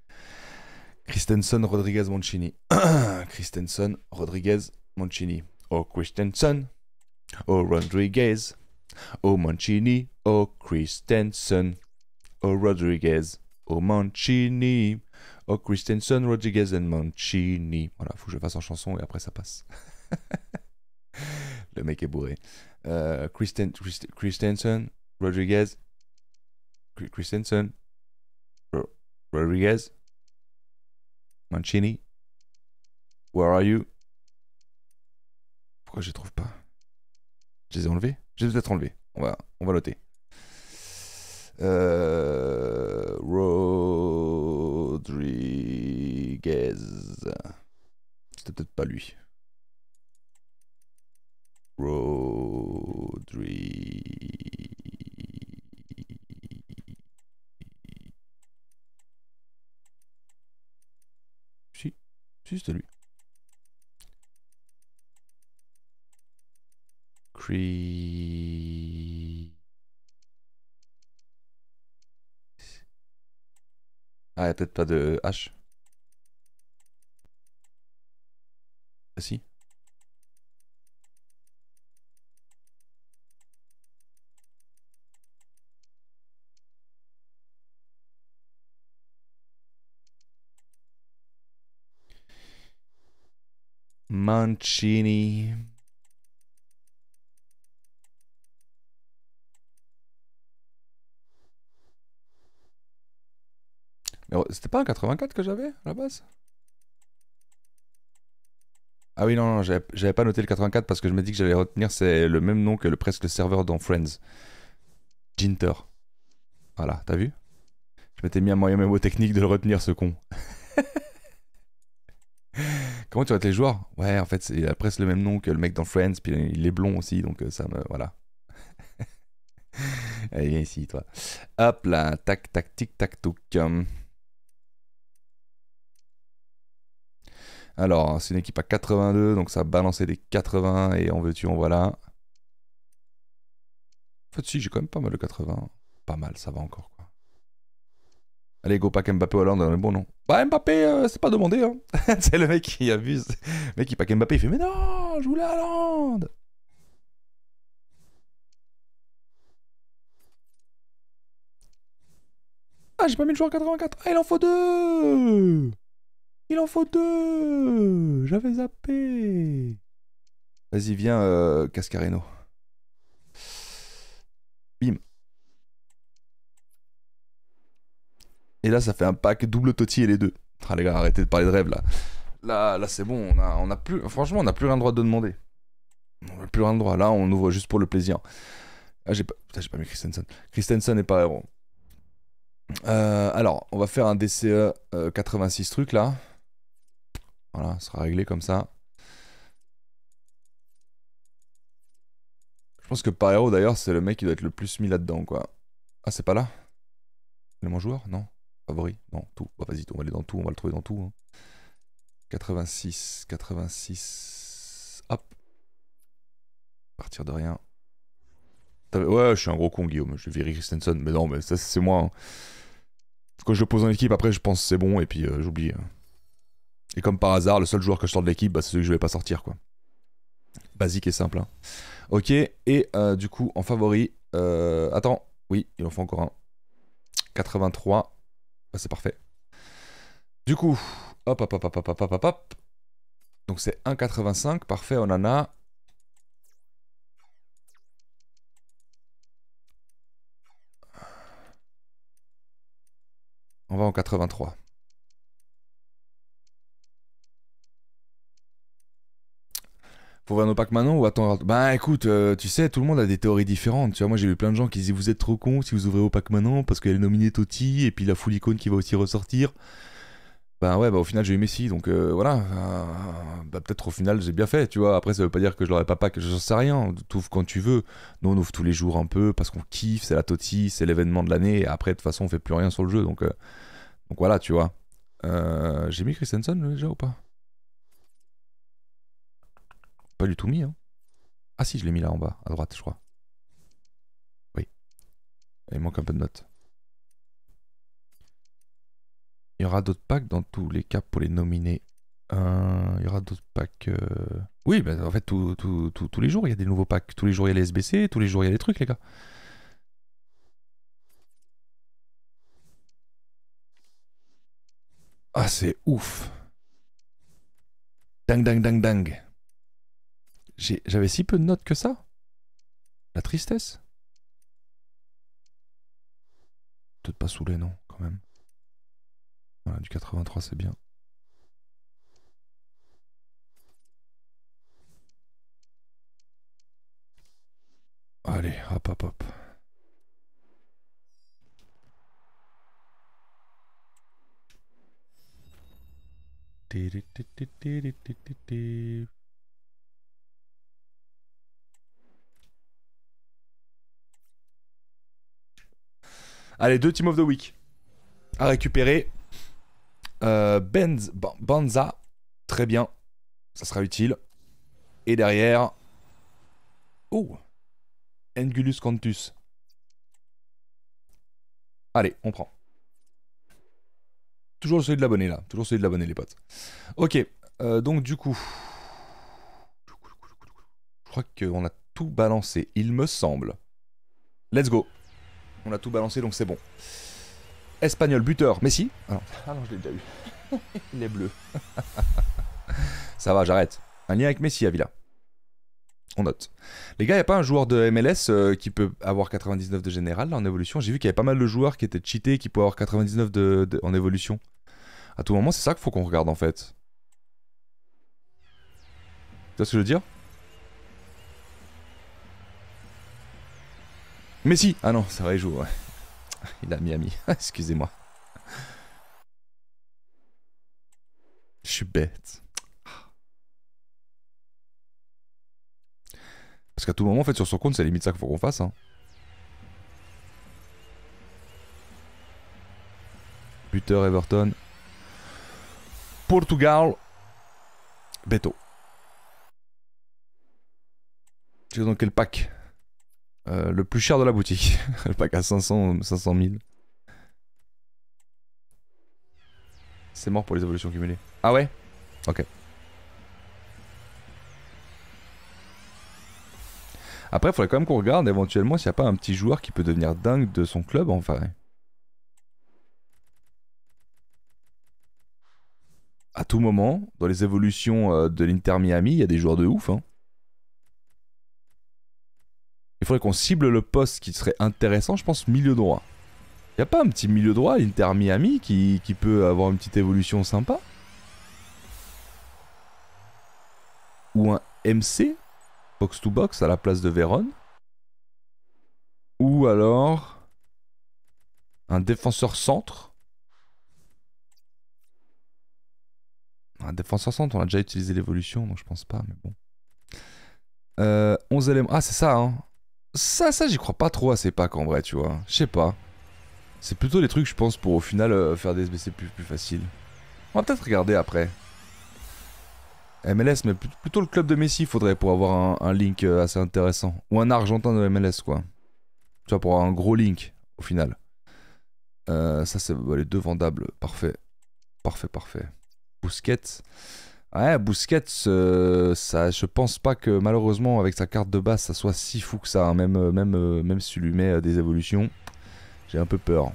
Christensen, Rodriguez, Mancini. Christensen, Rodriguez, Mancini. Oh Christensen, oh Rodriguez, oh Mancini, oh Christensen, oh Rodriguez, oh Mancini, oh Christensen, Rodriguez and Mancini. Voilà, faut que je fasse en chanson et après ça passe. Le mec est bourré. Christensen, Rodriguez, Christensen, Rodriguez, Mancini, where are you? Pourquoi je les trouve pas? Je les ai enlevés? Je les ai peut-être enlevés. On va noter. Rodriguez. C'était peut-être pas lui. Si, c'était lui. Ah, il n'y a peut-être pas de H. Ah, si. Mancini. C'était pas un 84 que j'avais à la base? Ah oui, non, j'avais pas noté le 84 parce que je me dis que j'allais retenir, c'est le même nom que le presque serveur dans Friends. Ginter. Voilà, t'as vu? Je m'étais mis un moyen mémotechnique de le retenir, ce con. Comment tu regardes les joueurs? Ouais, en fait, il a presque le même nom que le mec dans Friends, puis il est blond aussi, donc ça me... Voilà. Allez, viens ici, toi. Hop là, tac, tac, tic, tac, touc. Alors, c'est une équipe à 82, donc ça a balancé des 80, et en veux-tu, en voilà. En fait, si, j'ai quand même pas mal de 80. Pas mal, ça va encore, quoi. Allez, go pack Mbappé Hollande, on est bon, non? Bah, Mbappé, c'est pas demandé, hein. C'est le mec qui abuse. Le mec qui pack Mbappé, il fait, mais non, je voulais Hollande. Ah, j'ai pas mis le joueur 84. Ah, il en faut deux. Il en faut deux. J'avais zappé. Vas-y, viens, Cascareno. Bim. Et là, ça fait un pack double Totti et les deux. Ah, les gars, arrêtez de parler de rêve, là. Là c'est bon. On a plus... Franchement, on n'a plus rien de droit de demander. On n'a plus rien de droit. Là, on ouvre juste pour le plaisir. Ah, putain, j'ai pas mis Christensen. Christensen n'est pas héros. Alors, on va faire un DCE 86 truc là. Voilà, ça sera réglé comme ça. Je pense que Parero d'ailleurs, c'est le mec qui doit être le plus mis là-dedans, quoi. Ah, c'est pas là? C'est mon joueur? Non? Favori? Non, tout. Bah, vas-y, on va aller dans tout, on va le trouver dans tout. Hein. 86, 86. Hop. Partir de rien. Ouais, je suis un gros con, Guillaume. Je verrai Christensen, mais non, mais ça c'est moi. Hein. Quand je le pose en équipe, après je pense c'est bon et puis j'oublie. Et comme par hasard, le seul joueur que je sors de l'équipe, bah, c'est celui que je vais pas sortir, quoi. Basique et simple. Hein. Ok, et du coup en favori, attends, oui, il en faut encore un. 83, bah, c'est parfait. Du coup, hop, hop, hop, hop, hop, hop, hop, hop. Donc c'est 1,85, parfait, on en a. On va en 83. Faut voir nos packs maintenant ou attendre? Bah écoute, tu sais, tout le monde a des théories différentes. Tu vois, moi j'ai vu plein de gens qui disaient vous êtes trop cons si vous ouvrez vos packs maintenant parce qu'elle est nominée Totti et puis la full icône qui va aussi ressortir. Bah ouais, bah au final j'ai eu Messi, donc voilà. Bah peut-être au final j'ai bien fait, tu vois. Après ça veut pas dire que je l'aurais pas pack, j'en sais rien. T'ouvres quand tu veux. Nous on ouvre tous les jours un peu parce qu'on kiffe, c'est la Totti, c'est l'événement de l'année. Et après de toute façon on fait plus rien sur le jeu, donc voilà, tu vois. J'ai mis Christensen déjà ou pas? Pas du tout mis, hein. Ah si, je l'ai mis là en bas, à droite, je crois. Oui. Il manque un peu de notes. Il y aura d'autres packs dans tous les cas pour les nominer. Il y aura d'autres packs... Oui, bah, en fait, tous les jours, il y a des nouveaux packs. Tous les jours, il y a les SBC, tous les jours, il y a les trucs, les gars. Ah, c'est ouf. Ding, ding, ding, ding. J'avais si peu de notes que ça. La tristesse. Peut-être pas saoulé, non, quand même. Voilà, du 83, c'est bien. Allez, hop, hop, hop. Allez, 2 Team of the Week à récupérer. Banza, très bien, ça sera utile. Et derrière, oh, N'Gulus Cantus. Allez, on prend. Toujours celui de l'abonné là, toujours celui de l'abonné les potes. Ok, donc du coup, je crois qu'on a tout balancé, il me semble. Let's go. On a tout balancé, donc c'est bon. Espagnol, buteur, Messi. Ah non, je l'ai déjà eu. Il est bleu. Ça va, j'arrête. Un lien avec Messi, Avila. On note. Les gars, il n'y a pas un joueur de MLS qui peut avoir 99 de général là, en évolution? J'ai vu qu'il y avait pas mal de joueurs qui étaient cheatés qui pouvaient avoir 99 en évolution. À tout moment, c'est ça qu'il faut qu'on regarde en fait. Tu vois ce que je veux dire? Messi! Ah non, ça va, il joue, ouais. Il a Miami, excusez-moi. Je suis bête. Parce qu'à tout moment, en fait, sur son compte, c'est limite ça qu'il faut qu'on fasse. Hein. Buteur Everton. Portugal. Beto. Tu sais dans quel pack? Le plus cher de la boutique. Le pack à 500 000. C'est mort pour les évolutions cumulées. Ah ouais? Ok. Après, il faudrait quand même qu'on regarde éventuellement s'il n'y a pas un petit joueur qui peut devenir dingue de son club, enfin. À tout moment, dans les évolutions de l'Inter Miami, il y a des joueurs de ouf. Hein. Il faudrait qu'on cible le poste qui serait intéressant, je pense, milieu droit. Il n'y a pas un petit milieu droit à l'Inter Miami qui peut avoir une petite évolution sympa? Ou un MC? Box to box à la place de Véron. Ou alors un défenseur centre. Un défenseur centre, on a déjà utilisé l'évolution, donc je pense pas, mais bon. 11 éléments. Ah c'est ça hein. Ça j'y crois pas trop à ces packs en vrai, tu vois. Je sais pas. C'est plutôt des trucs je pense pour au final faire des SBC plus faciles. On va peut-être regarder après. MLS, mais plutôt le club de Messi faudrait pour avoir un link assez intéressant. Ou un Argentin de MLS, quoi. Tu vois, pour avoir un gros link, au final. Ça, c'est les deux vendables. Parfait. Parfait, parfait. Busquets. Ouais, Busquets, ça, je pense pas que, malheureusement, avec sa carte de base, ça soit si fou que ça. Hein. Même si tu lui mets des évolutions, j'ai un peu peur.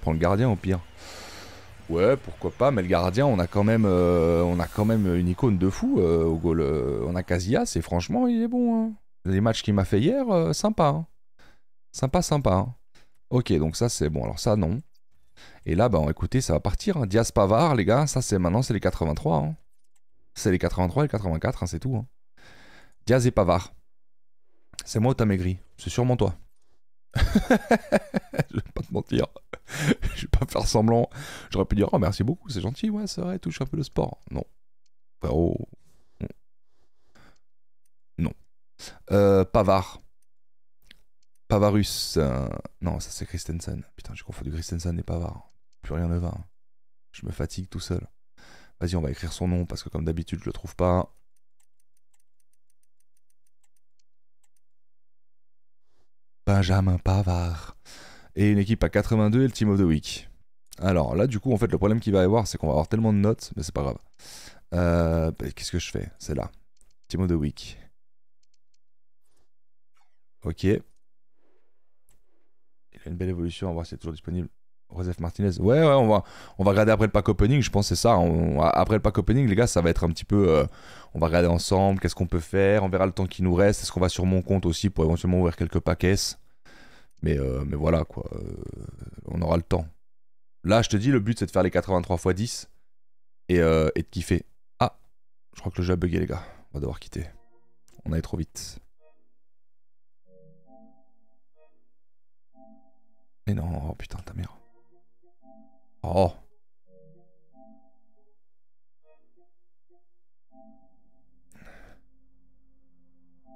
Prends le gardien, au pire. Ouais, pourquoi pas, mais le gardien, on a quand même une icône de fou au goal. On a Casillas et franchement, il est bon. Hein. Les matchs qu'il m'a fait hier, sympa. Hein. Sympa, sympa. Hein. Ok, donc ça, c'est bon. Alors ça, non. Et là, bah, écoutez, ça va partir. Hein. Diaz Pavard, les gars, ça, c'est maintenant, c'est les 83. Hein. C'est les 83 et les 84, hein, c'est tout. Hein. Diaz et Pavard. C'est moi ou t'as maigri? C'est sûrement toi. Je vais pas te mentir. Je vais pas faire semblant. J'aurais pu dire oh merci beaucoup, c'est gentil, ouais c'est vrai, touche un peu le sport. Non. Oh. Non. Pavard. Pavarus. Non, ça c'est Christensen. Putain, j'ai confondu Christensen et Pavard. Plus rien ne va. Hein. Je me fatigue tout seul. Vas-y, on va écrire son nom parce que comme d'habitude, je le trouve pas. Benjamin Pavard. Et une équipe à 82 et le Team of the Week. Alors là, du coup, en fait, le problème qu'il va y avoir, c'est qu'on va avoir tellement de notes, mais c'est pas grave. Qu'est-ce que je fais? C'est là. Team of the Week. Ok. Il a une belle évolution, on va voir si c'est toujours disponible. Joseph Martinez. Ouais, ouais, on va regarder après le pack opening, je pense que c'est ça. Après le pack opening, les gars, ça va être un petit peu... on va regarder ensemble, qu'est-ce qu'on peut faire, on verra le temps qui nous reste. Est-ce qu'on va sur mon compte aussi pour éventuellement ouvrir quelques paquets? Mais voilà, quoi. On aura le temps. Là, je te dis, le but, c'est de faire les 83 × 10 et de kiffer. Ah, je crois que le jeu a bugué, les gars. On va devoir quitter. On allait trop vite. Et non, oh putain, ta mère. Oh.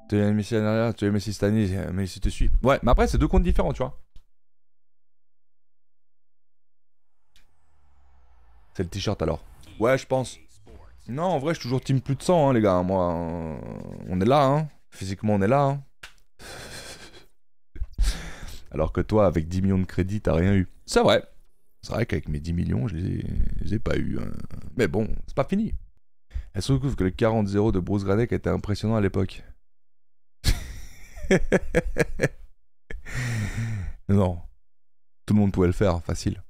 Tu es Messi à l'arrière, tu es Messi cette année, Messi te suit. Ouais, mais après, c'est deux comptes différents, tu vois. C'est le t-shirt alors. Ouais, je pense. Non, en vrai, je suis toujours team plus de 100, hein, les gars. Moi, on est là, hein. Physiquement, on est là, hein. Alors que toi, avec 10 millions de crédits, t'as rien eu. C'est vrai. C'est vrai qu'avec mes 10 millions, je les ai pas eu. Hein. Mais bon, c'est pas fini. Elle se trouve que le 40-0 de Bruce Gradek était impressionnant à l'époque. Non. Tout le monde pouvait le faire, facile.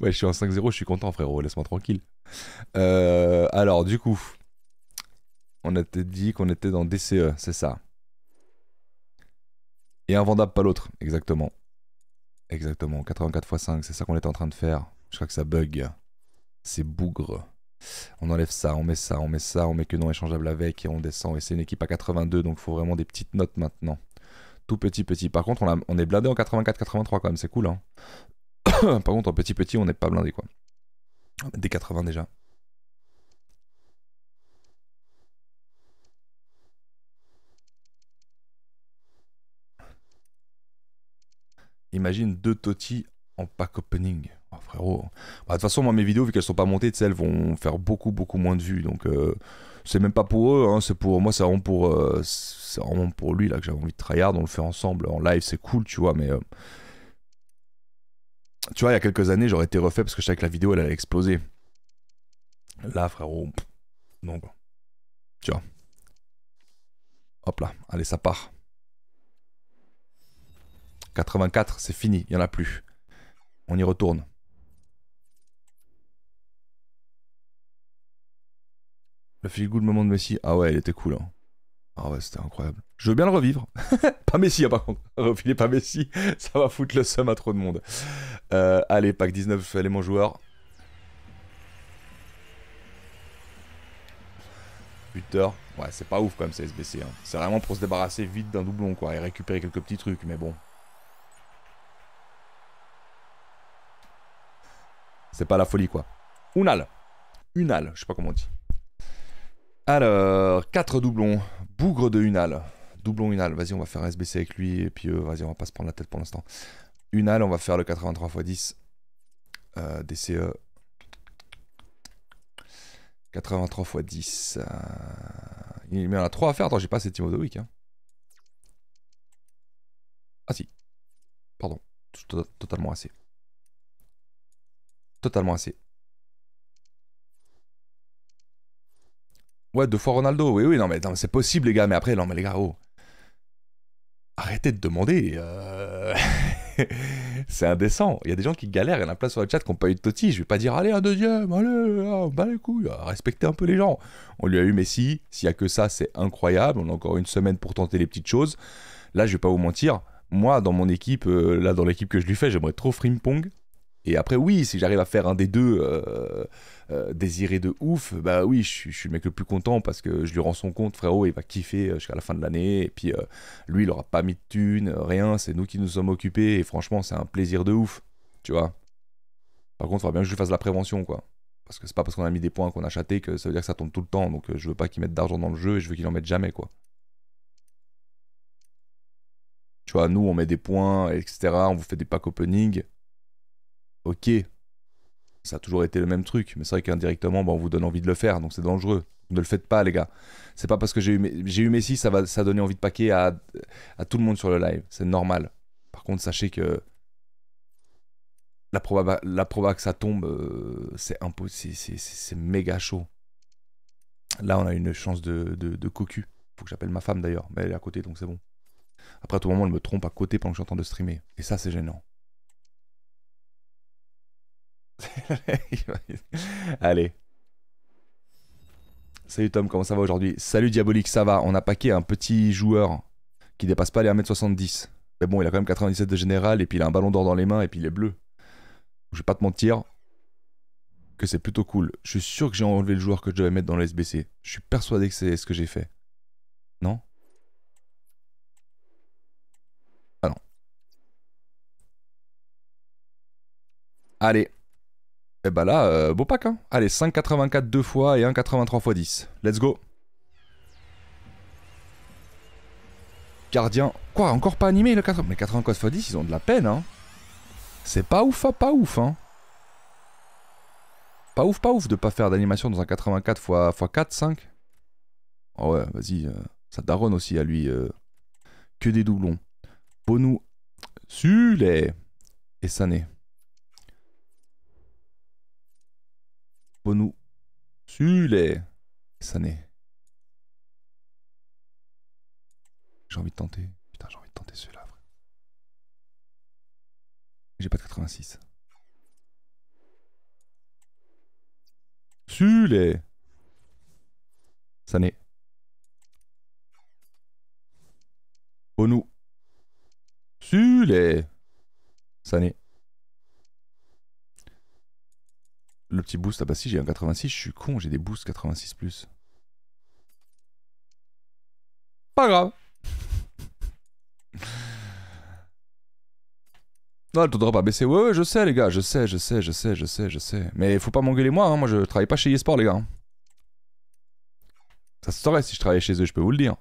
Ouais, je suis en 5-0, je suis content, frérot. Laisse-moi tranquille. Alors, du coup... On a dit qu'on était dans DCE, c'est ça. Et invendable, pas l'autre, exactement. Exactement, 84 × 5, c'est ça qu'on était en train de faire. Je crois que ça bug. C'est bougre. On enlève ça, on met ça, on met ça, on met que non échangeable avec et on descend. Et c'est une équipe à 82, donc il faut vraiment des petites notes maintenant. Tout petit, petit. Par contre, on est blindé en 84-83 quand même, c'est cool. Hein. Par contre, en petit, petit, on n'est pas blindé, quoi. Des 80 déjà. Imagine deux Totti en pack opening. Oh, frérot. Bah, de toute façon, moi, mes vidéos, vu qu'elles sont pas montées, elles vont faire beaucoup, beaucoup moins de vues. Donc, c'est même pas pour eux. Hein, c'est pour moi, c'est vraiment pour, lui là que j'avais envie de tryhard. On le fait ensemble en live, c'est cool, tu vois. Mais tu vois, il y a quelques années, j'aurais été refait parce que je savais que la vidéo, elle allait exploser. Là, frérot, non quoi. Tu vois. Hop là, allez, ça part. 84, c'est fini, il n'y en a plus. On y retourne. Le feel good moment de Messi. Ah ouais, il était cool. Hein. Ah ouais, c'était incroyable. Je veux bien le revivre. Pas Messi, hein, par contre. Refiler pas Messi, ça va foutre le seum à trop de monde. Allez, pack 19, allez mon joueur. Buteur. Ouais, c'est pas ouf quand même, c'est SBC. Hein. C'est vraiment pour se débarrasser vite d'un doublon, quoi. Et récupérer quelques petits trucs, mais bon. C'est pas la folie, quoi. Unal. Unal, je sais pas comment on dit. Alors, 4 doublons. Bougre de Unal. Doublon Unal. Vas-y, on va faire un SBC avec lui. Et puis, vas-y, on va pas se prendre la tête pour l'instant. Unal, on va faire le 83 × 10. DCE. 83 × 10. Il en a 3 à faire. Attends, j'ai pas assez de Team of the Week. Hein. Ah si. Pardon. Totalement assez. Totalement assez. Ouais, 2 fois Ronaldo. Oui, oui, non, mais c'est possible, les gars. Mais après, non, mais les gars, oh. Arrêtez de demander. C'est indécent. Il y a des gens qui galèrent. Il y en a plein sur le chat qui n'ont pas eu de Totti. Je vais pas dire, allez, un deuxième, allez, ah, bah les couilles. Respectez un peu les gens. On lui a eu Messi. S'il n'y a que ça, c'est incroyable. On a encore une semaine pour tenter les petites choses. Là, je vais pas vous mentir. Moi, dans mon équipe, là, dans l'équipe que je lui fais, j'aimerais trop Frimpong. Et après, oui, si j'arrive à faire un des deux désiré de ouf, bah oui, je suis le mec le plus content parce que je lui rends son compte, frérot, il va kiffer jusqu'à la fin de l'année. Et puis, lui, il aura pas mis de thunes, rien, c'est nous qui nous sommes occupés. Et franchement, c'est un plaisir de ouf, tu vois. Par contre, il faudra bien que je lui fasse la prévention, quoi. Parce que c'est pas parce qu'on a mis des points qu'on a chaté que ça veut dire que ça tombe tout le temps. Donc, je veux pas qu'il mette d'argent dans le jeu et je veux qu'il en mette jamais, quoi. vois, nous on met des points, etc. On vous fait des packs opening. Ok. Ça a toujours été le même truc. Mais c'est vrai qu'indirectement, bah, on vous donne envie de le faire. Donc c'est dangereux. Ne le faites pas, les gars. C'est pas parce que j'ai eu Messi, ça a donné envie de paquer à tout le monde sur le live. C'est normal. Par contre, sachez que la proba que ça tombe, c'est impossible. C'est méga chaud. Là, on a une chance de cocu. Faut que j'appelle ma femme d'ailleurs. Mais elle est à côté, donc c'est bon. Après, à tout moment, elle me trompe à côté pendant que je suis en train de streamer. Et ça, c'est gênant. Allez. Salut Tom, comment ça va aujourd'hui? Salut Diabolique, ça va. On a paqué un petit joueur qui dépasse pas les 1m70. Mais bon, il a quand même 97 de général, et puis il a un ballon d'or dans les mains, et puis il est bleu. Je vais pas te mentir que c'est plutôt cool. Je suis sûr que j'ai enlevé le joueur que je devais mettre dans le SBC. Je suis persuadé que c'est ce que j'ai fait. Non? Ah non. Allez. Et bah là, beau pack hein. Allez, 5,84 deux fois et 1,83 fois 10. Let's go. Gardien. Quoi, encore pas animé le 80. Mais 84 fois 10, ils ont de la peine hein. C'est pas ouf hein. Pas ouf de pas faire d'animation dans un 84 x 4, 5. Oh ouais, vas-y, ça daronne aussi à lui. Que des doublons. Bonou, Sulé et Sané. Bonou, Sulé et Sané. J'ai envie de tenter. Putain, j'ai envie de tenter celui-là. J'ai pas de 86. Sulé. Sané. Bonou. Sulé. Sané. Le petit boost, ah bah si j'ai un 86, je suis con, j'ai des boosts 86 plus. Pas grave. Non, le taux de drop a baissé. Ouais, ouais, je sais, les gars. Je sais. Mais faut pas m'engueuler, moi. Hein. Moi, je travaille pas chez eSport, les gars. Hein. Ça se saurait si je travaillais chez eux, je peux vous le dire.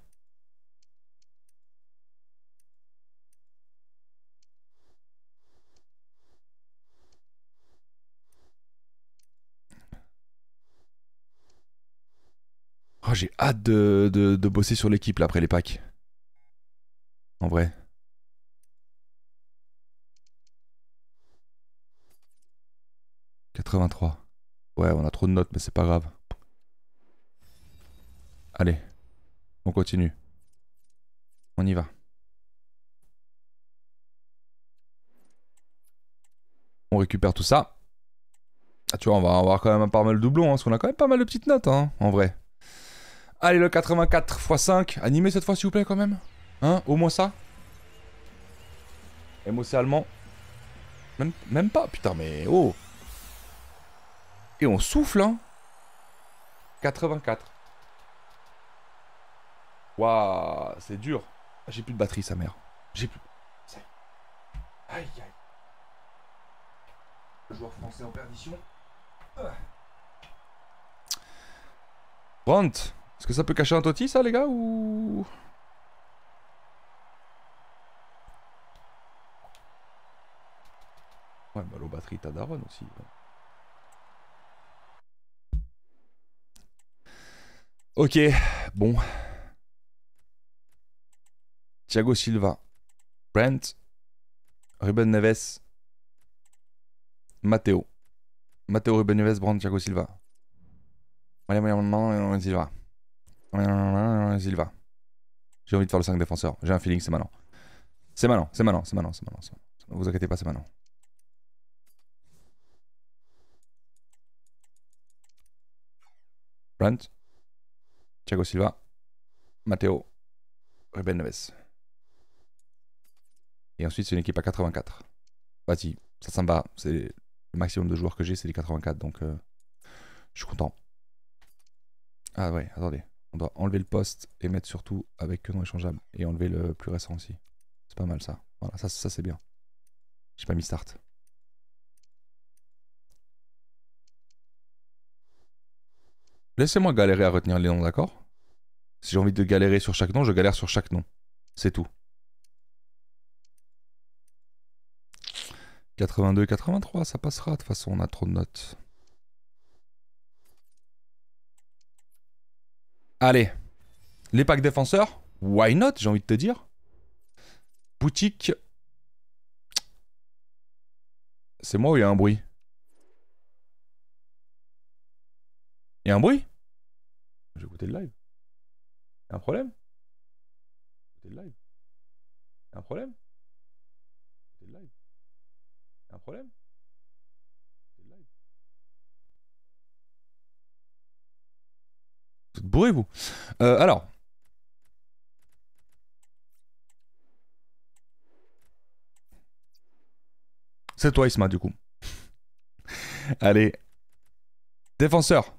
Oh, j'ai hâte de bosser sur l'équipe, là, après les packs. En vrai. Ouais, on a trop de notes, mais c'est pas grave. Allez, on continue. On y va. On récupère tout ça. Ah, tu vois, on va avoir quand même un pas mal de doublons, hein, parce qu'on a quand même pas mal de petites notes, hein, en vrai. Allez, le 84 x 5. Animé cette fois, s'il vous plaît, quand même. Hein, au moins ça. MOC allemand. Même pas, putain, mais oh. Et on souffle, hein. 84. Waouh, c'est dur. J'ai plus de batterie, sa mère. J'ai plus. Aïe, aïe. Le joueur français en perdition. Brandt, est-ce que ça peut cacher un Totti, ça, les gars, ou... Ouais, bah, l'eau batterie, t'as Daron aussi. Ouais. Ok, bon. Thiago Silva. Brent. Ruben Neves. Matteo. Matteo, Ruben Neves, Brent, Thiago Silva. Silva. Silva. J'ai envie de faire le 5 défenseur. J'ai un feeling, c'est maintenant. C'est maintenant. Vous inquiétez pas, c'est maintenant. Brent. Thiago Silva, Matteo, Ruben Neves. Et ensuite, c'est une équipe à 84. Vas-y, ça s'en va. C'est le maximum de joueurs que j'ai, c'est les 84. Donc, je suis content. Ah ouais, attendez. On doit enlever le poste et mettre surtout avec que non échangeable. Et enlever le plus récent aussi. C'est pas mal ça. Voilà, ça c'est bien. J'ai pas mis start. Laissez-moi galérer à retenir les noms, d'accord? Si j'ai envie de galérer sur chaque nom, je galère sur chaque nom. C'est tout. 82, 83, ça passera. De toute façon, on a trop de notes. Allez. Les packs défenseurs. Why not, j'ai envie de te dire. Boutique. C'est moi ou il y a un bruit? Il y a un bruit? J'ai écouté le live. Il y a un problème? J'ai écouté le live. Il y a un problème? J'ai écouté le live. Il y a un problème? J'ai écouté le live. Vous êtes bourrés, vous. Alors. C'est toi, Isma, du coup. Allez. Défenseur.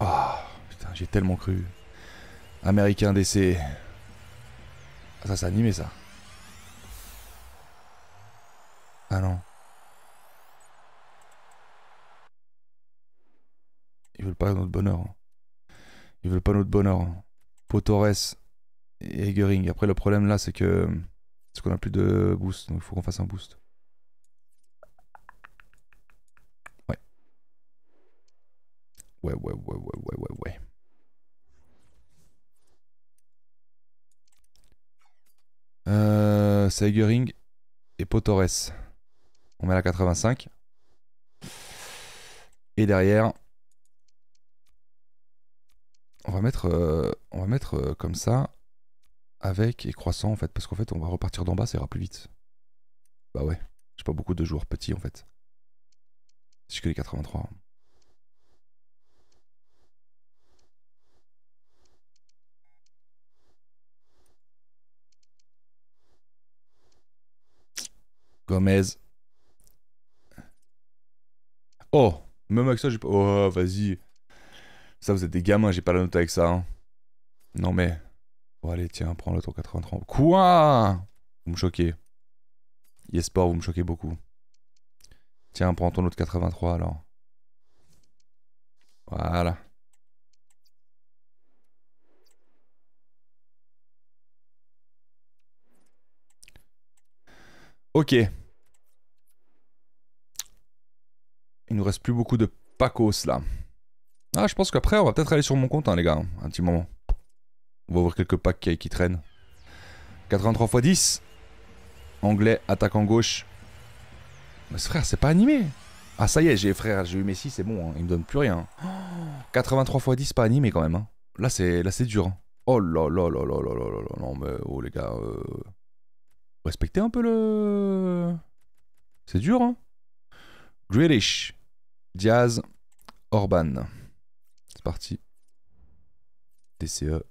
Oh, putain, j'ai tellement cru. Américain d'essai. Ah, ça, c'est animé, ça. Ah non. Ils veulent pas notre bonheur. Hein. Ils veulent pas notre bonheur. Hein. Potores et Egering. Après, le problème, là, c'est que... c'est qu'on a plus de boost. Donc, il faut qu'on fasse un boost. Ouais. C'est Egering et Potores. On met la 85. Et derrière, on va mettre comme ça avec et croissant en fait, parce qu'en fait on va repartir d'en bas, ça ira plus vite. Bah ouais, j'ai pas beaucoup de joueurs petits en fait. J'ai que les 83. Hein. Gomez. Oh, même avec ça, j'ai pas... Oh, vas-y. Ça, vous êtes des gamins, j'ai pas la note avec ça. Hein. Non, mais... Bon, allez, tiens, prends le ton 83. Quoi? Vous me choquez. Yesport, vous me choquez beaucoup. Tiens, prends ton autre 83, alors. Voilà. Ok. Il nous reste plus beaucoup de pacos là. Ah, je pense qu'après on va peut-être aller sur mon compte, hein, les gars. Hein, un petit moment. On va ouvrir quelques packs qui traînent. 83 x 10. Anglais, attaquant gauche. Mais frère, c'est pas animé. Ah, ça y est, j'ai frère, j'ai eu Messi, c'est bon, hein, il me donne plus rien. Oh, 83 x 10, pas animé quand même. Hein. Là, c'est dur. Hein. Oh là là là là là là là. Non mais oh les gars. Respectez un peu le... C'est dur, hein. Grealish, Diaz, Orban. C'est parti. TCE.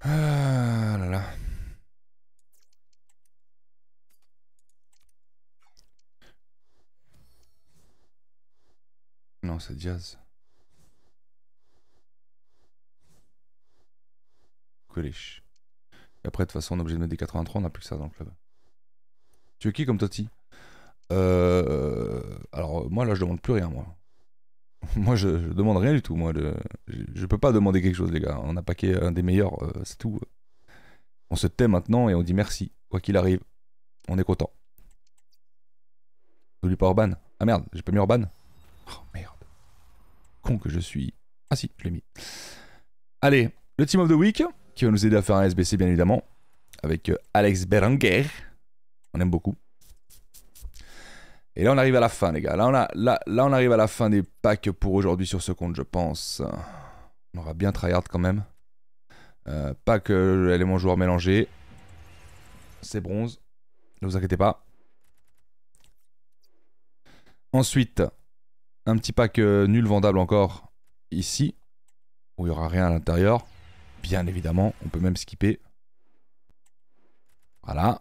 Ah là là. Non, c'est Diaz. Grealish. Et après, de toute façon, on est obligé de mettre des 83, on n'a plus que ça dans le club. Tu veux qui comme Totti? Alors, moi, là, je demande plus rien, moi. Moi, je demande rien du tout, moi. Je peux pas demander quelque chose, les gars. On a paqué un des meilleurs, c'est tout. On se tait maintenant et on dit merci. Quoi qu'il arrive, on est content. N'oublie pas Orban. Ah merde, j'ai pas mis Orban. Oh merde. Con que je suis. Ah si, je l'ai mis. Allez, le Team of the Week. Qui va nous aider à faire un SBC bien évidemment avec Alex Berenguer, on aime beaucoup. Et là on arrive à la fin les gars, là on arrive à la fin des packs pour aujourd'hui sur ce compte je pense. On aura bien tryhard quand même. Pack éléments joueurs mélangés, c'est bronze, ne vous inquiétez pas. Ensuite un petit pack nul vendable encore ici où il n'y aura rien à l'intérieur. Bien évidemment, on peut même skipper. Voilà.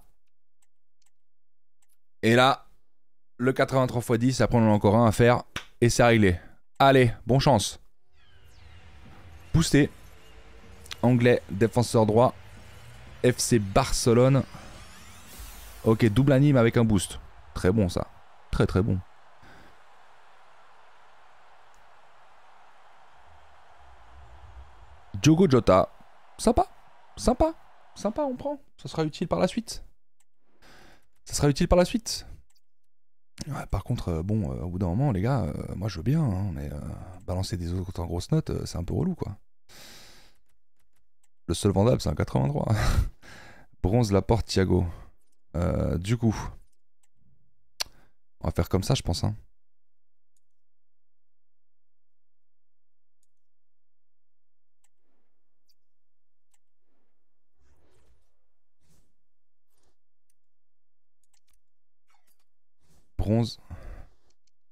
Et là, le 83 x 10, après on en a encore un à faire. Et c'est réglé. Allez, bonne chance. Boosté. Anglais, défenseur droit. FC Barcelone. Ok, double anime avec un boost. Très bon ça. Très très bon. Diogo Jota, Sympa. Sympa. Sympa, on prend. Ça sera utile par la suite. Ça sera utile par la suite. Ouais, par contre, bon, au bout d'un moment, les gars, moi je veux bien, hein, mais balancer des autres en grosses notes, c'est un peu relou, quoi. Le seul vendable, c'est un 83. Bronze Laporte, Thiago. Du coup, on va faire comme ça, je pense, hein.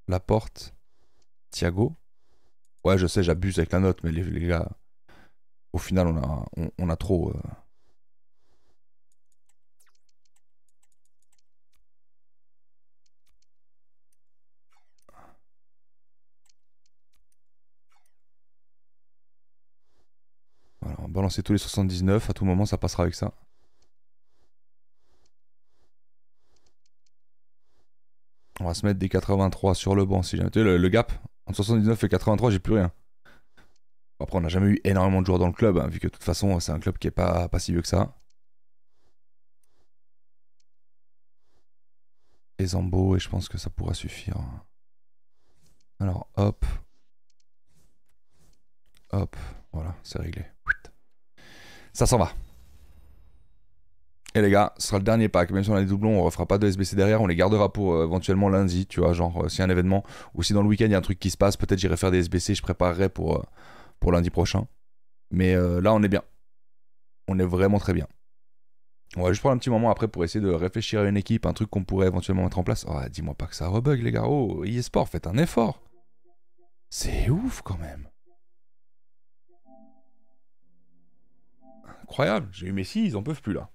Laporte, Thiago. Ouais, je sais, j'abuse avec la note, mais les gars, au final, on a trop. Voilà, on va balancer tous les 79. À tout moment, ça passera avec ça. On va se mettre des 83 sur le banc si jamais. Tu sais, le gap entre 79 et 83, j'ai plus rien. Après, on n'a jamais eu énormément de joueurs dans le club, hein, vu que de toute façon, c'est un club qui n'est pas si vieux que ça. Et Zambo, et je pense que ça pourra suffire. Alors, hop. Hop. Voilà, c'est réglé. Ça s'en va. Et les gars, ce sera le dernier pack, même si on a des doublons, on refera pas de SBC derrière, on les gardera pour éventuellement lundi, tu vois, genre s'il y a un événement, ou si dans le week-end il y a un truc qui se passe, peut-être j'irai faire des SBC, je préparerai pour lundi prochain. Mais là on est bien, on est vraiment très bien. On va juste prendre un petit moment après pour essayer de réfléchir à une équipe, un truc qu'on pourrait éventuellement mettre en place. Oh, dis-moi pas que ça rebug les gars, oh, eSport, faites un effort. C'est ouf quand même. Incroyable, j'ai eu Messi, ils en peuvent plus là.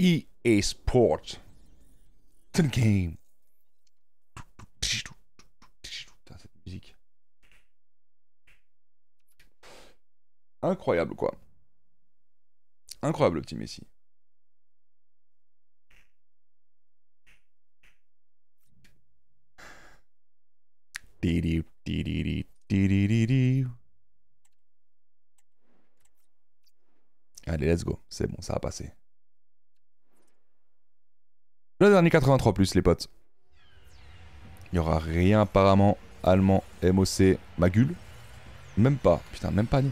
EA Sport. The game. Putain, cette musique. Incroyable, quoi. Incroyable, le petit Messi. Allez, let's go. C'est bon, ça va passer. Le dernier 83 plus les potes. Il n'y aura rien apparemment. Allemand, MOC, Magul. Même pas. Putain, même pas.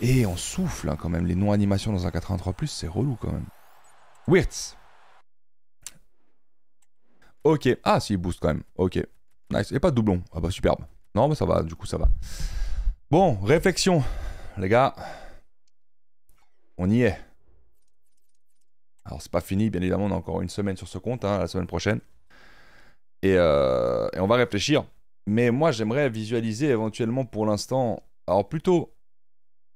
Et on souffle hein, quand même. Les non-animations dans un 83 plus, c'est relou quand même. Wirtz. Ok. Ah si, il boost quand même. Ok. Nice. Et pas de doublon. Ah bah superbe. Non mais ça va, du coup ça va. Bon, réflexion. Les gars. On y est. Alors c'est pas fini, bien évidemment, on a encore une semaine sur ce compte, hein, la semaine prochaine. Et on va réfléchir. Mais moi j'aimerais visualiser éventuellement pour l'instant, alors plutôt,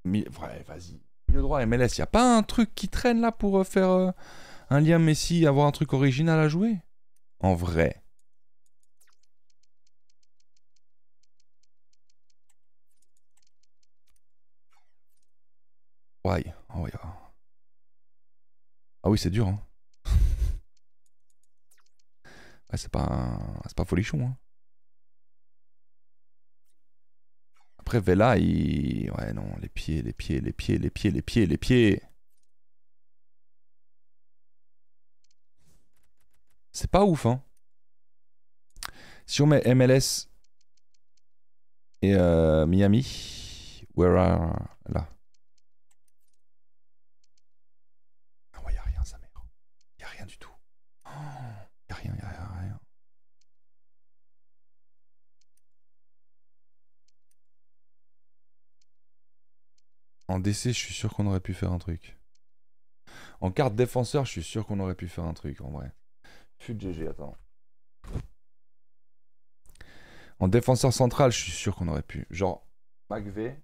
ouais vas-y, milieu droit MLS, il n'y a pas un truc qui traîne là pour faire un lien Messi, avoir un truc original à jouer? En vrai. Ouais, oh ouais. Ah oui, c'est dur, hein. Ouais, c'est pas folichon, hein. Après, Vela, il... Ouais, non, les pieds. C'est pas ouf, hein. Si on met MLS et Miami, where are... Là. Y'a rien. En DC, je suis sûr qu'on aurait pu faire un truc. En carte défenseur, je suis sûr qu'on aurait pu faire un truc en vrai. Fut GG, attends. En défenseur central, je suis sûr qu'on aurait pu. Genre, McVeigh,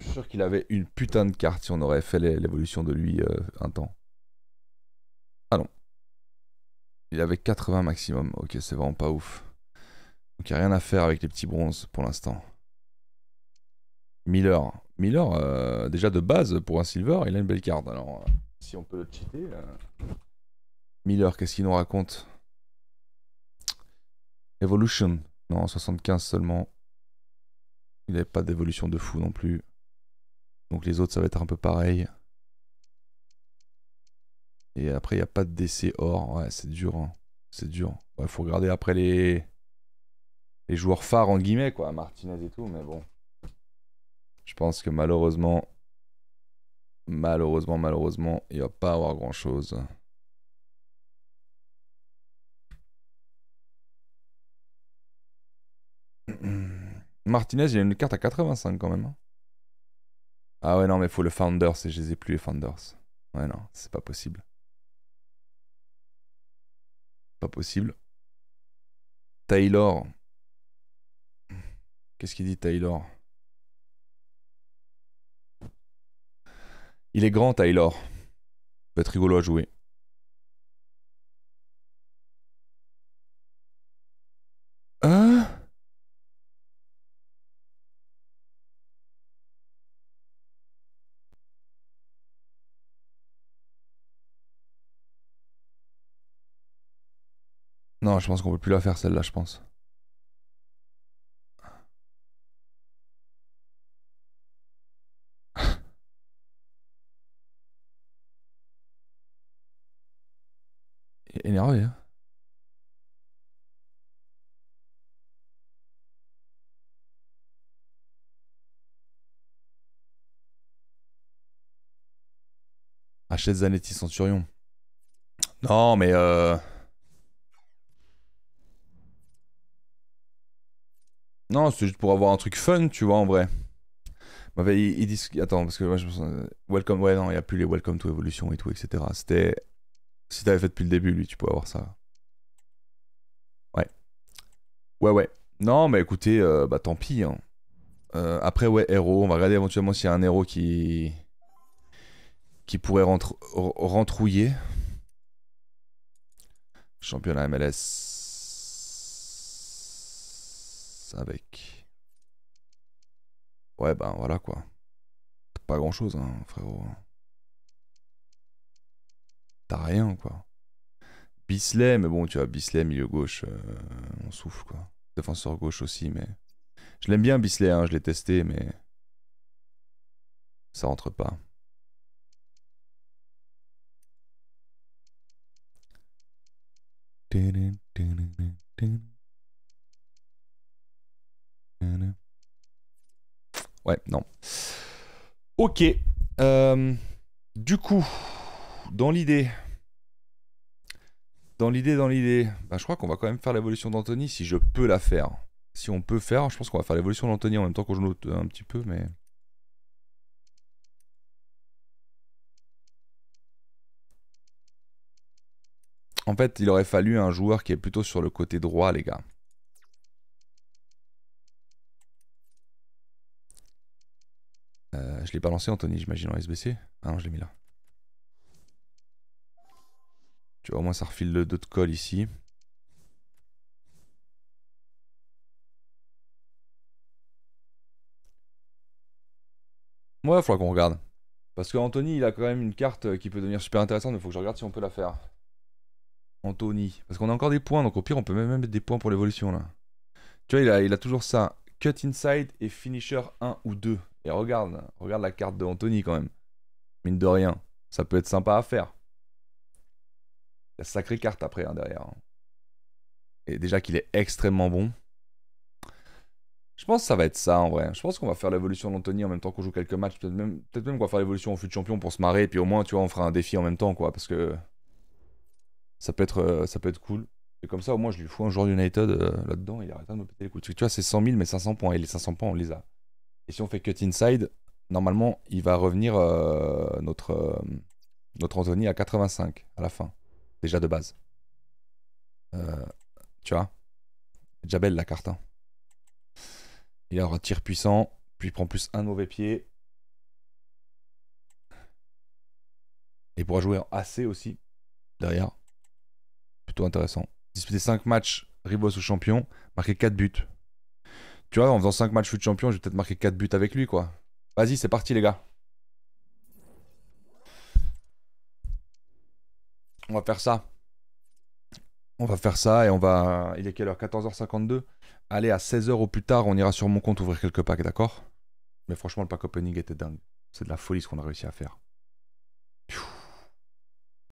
je suis sûr qu'il avait une putain de carte si on aurait fait l'évolution de lui un temps. Ah non. Il avait 80 maximum. Ok, c'est vraiment pas ouf. Donc il n'y a rien à faire avec les petits bronzes pour l'instant. Miller. Miller, déjà de base, pour un silver, il a une belle carte. Alors, si on peut le cheater... Miller, qu'est-ce qu'il nous raconte? Evolution. Non, 75 seulement. Il n'avait pas d'évolution de fou non plus. Donc les autres, ça va être un peu pareil. Et après, il n'y a pas de décès or. Ouais, c'est dur. Hein. C'est dur. Il faut regarder après les joueurs phares, en guillemets, quoi. Martinez et tout, mais bon. Je pense que malheureusement, il ne va pas avoir grand-chose. Martinez, il a une carte à 85 quand même. Ah ouais, non, mais faut le Founders et je les ai plus, les Founders. Ouais, non, c'est pas possible. Pas possible. Taylor. Qu'est-ce qu'il dit, Taylor? Il est grand, Taylor. Ça va être rigolo à jouer. Non, je pense qu'on peut plus la faire celle-là, je pense. Énervé, hein. Achète Zanetti Centurion. Non, mais non, c'est juste pour avoir un truc fun, tu vois, en vrai. Bah, ils disent... Attends, parce que moi, je pense... Welcome... Ouais, non, il n'y a plus les Welcome to Evolution et tout, etc. C'était... Si t'avais fait depuis le début, lui, tu peux avoir ça. Ouais. Ouais. Non, mais écoutez, bah tant pis. Hein. Après, ouais, héros. On va regarder éventuellement s'il y a un héros qui pourrait rentrouiller. Championnat MLS... avec ouais ben voilà quoi, pas grand chose hein, frérot, t'as rien quoi. Bisley, mais bon tu vois, Bisley milieu gauche, on souffle quoi, défenseur gauche aussi, mais je l'aime bien Bisley hein, je l'ai testé mais ça rentre pas. Ouais, non. Ok. Du coup, dans l'idée, bah, je crois qu'on va quand même faire l'évolution d'Anthony si je peux la faire. Si on peut faire, je pense qu'on va faire l'évolution d'Anthony en même temps qu'on joue un petit peu, mais... En fait, il aurait fallu un joueur qui est plutôt sur le côté droit, les gars. Je l'ai pas lancé Anthony, j'imagine en SBC. Ah non, je l'ai mis là. Tu vois, au moins ça refile le dos de colle ici. Ouais, il faudra qu'on regarde. Parce que Anthony, il a quand même une carte qui peut devenir super intéressante, mais il faut que je regarde si on peut la faire. Anthony. Parce qu'on a encore des points, donc au pire, on peut même mettre des points pour l'évolution là. Tu vois, il a toujours ça. Cut inside et finisher 1 ou 2. Et regarde la carte de Anthony quand même. Mine de rien, ça peut être sympa à faire. La sacrée carte après hein, derrière. Hein. Et déjà qu'il est extrêmement bon. Je pense que ça va être ça en vrai. Je pense qu'on va faire l'évolution d'Anthony en même temps qu'on joue quelques matchs. Peut-être même qu'on va faire l'évolution au fut de champion pour se marrer. Et puis au moins, tu vois, on fera un défi en même temps quoi. Parce que ça peut être cool. Et comme ça, au moins, je lui fous un joueur United là-dedans. Il arrête de me péter les couilles. Tu vois, c'est 100 000 mais 500 points. Et les 500 points, on les a. Et si on fait cut inside, normalement, il va revenir notre Anthony à 85 à la fin. Déjà de base. Tu vois, déjà belle la carte. Hein. Il aura tir puissant, puis il prend plus un mauvais pied. Et il pourra jouer en AC aussi, derrière. Plutôt intéressant. Disputer 5 matchs, Ribos ou champion, marquer 4 buts. Tu vois, en faisant 5 matchs foot champion, je vais peut-être marquer 4 buts avec lui, quoi. Vas-y, c'est parti, les gars. On va faire ça. On va faire ça et on va... Il est quelle heure? 14h52. Allez, à 16h au plus tard, on ira sur mon compte ouvrir quelques packs, d'accord? Mais franchement, le pack opening était dingue. C'est de la folie ce qu'on a réussi à faire.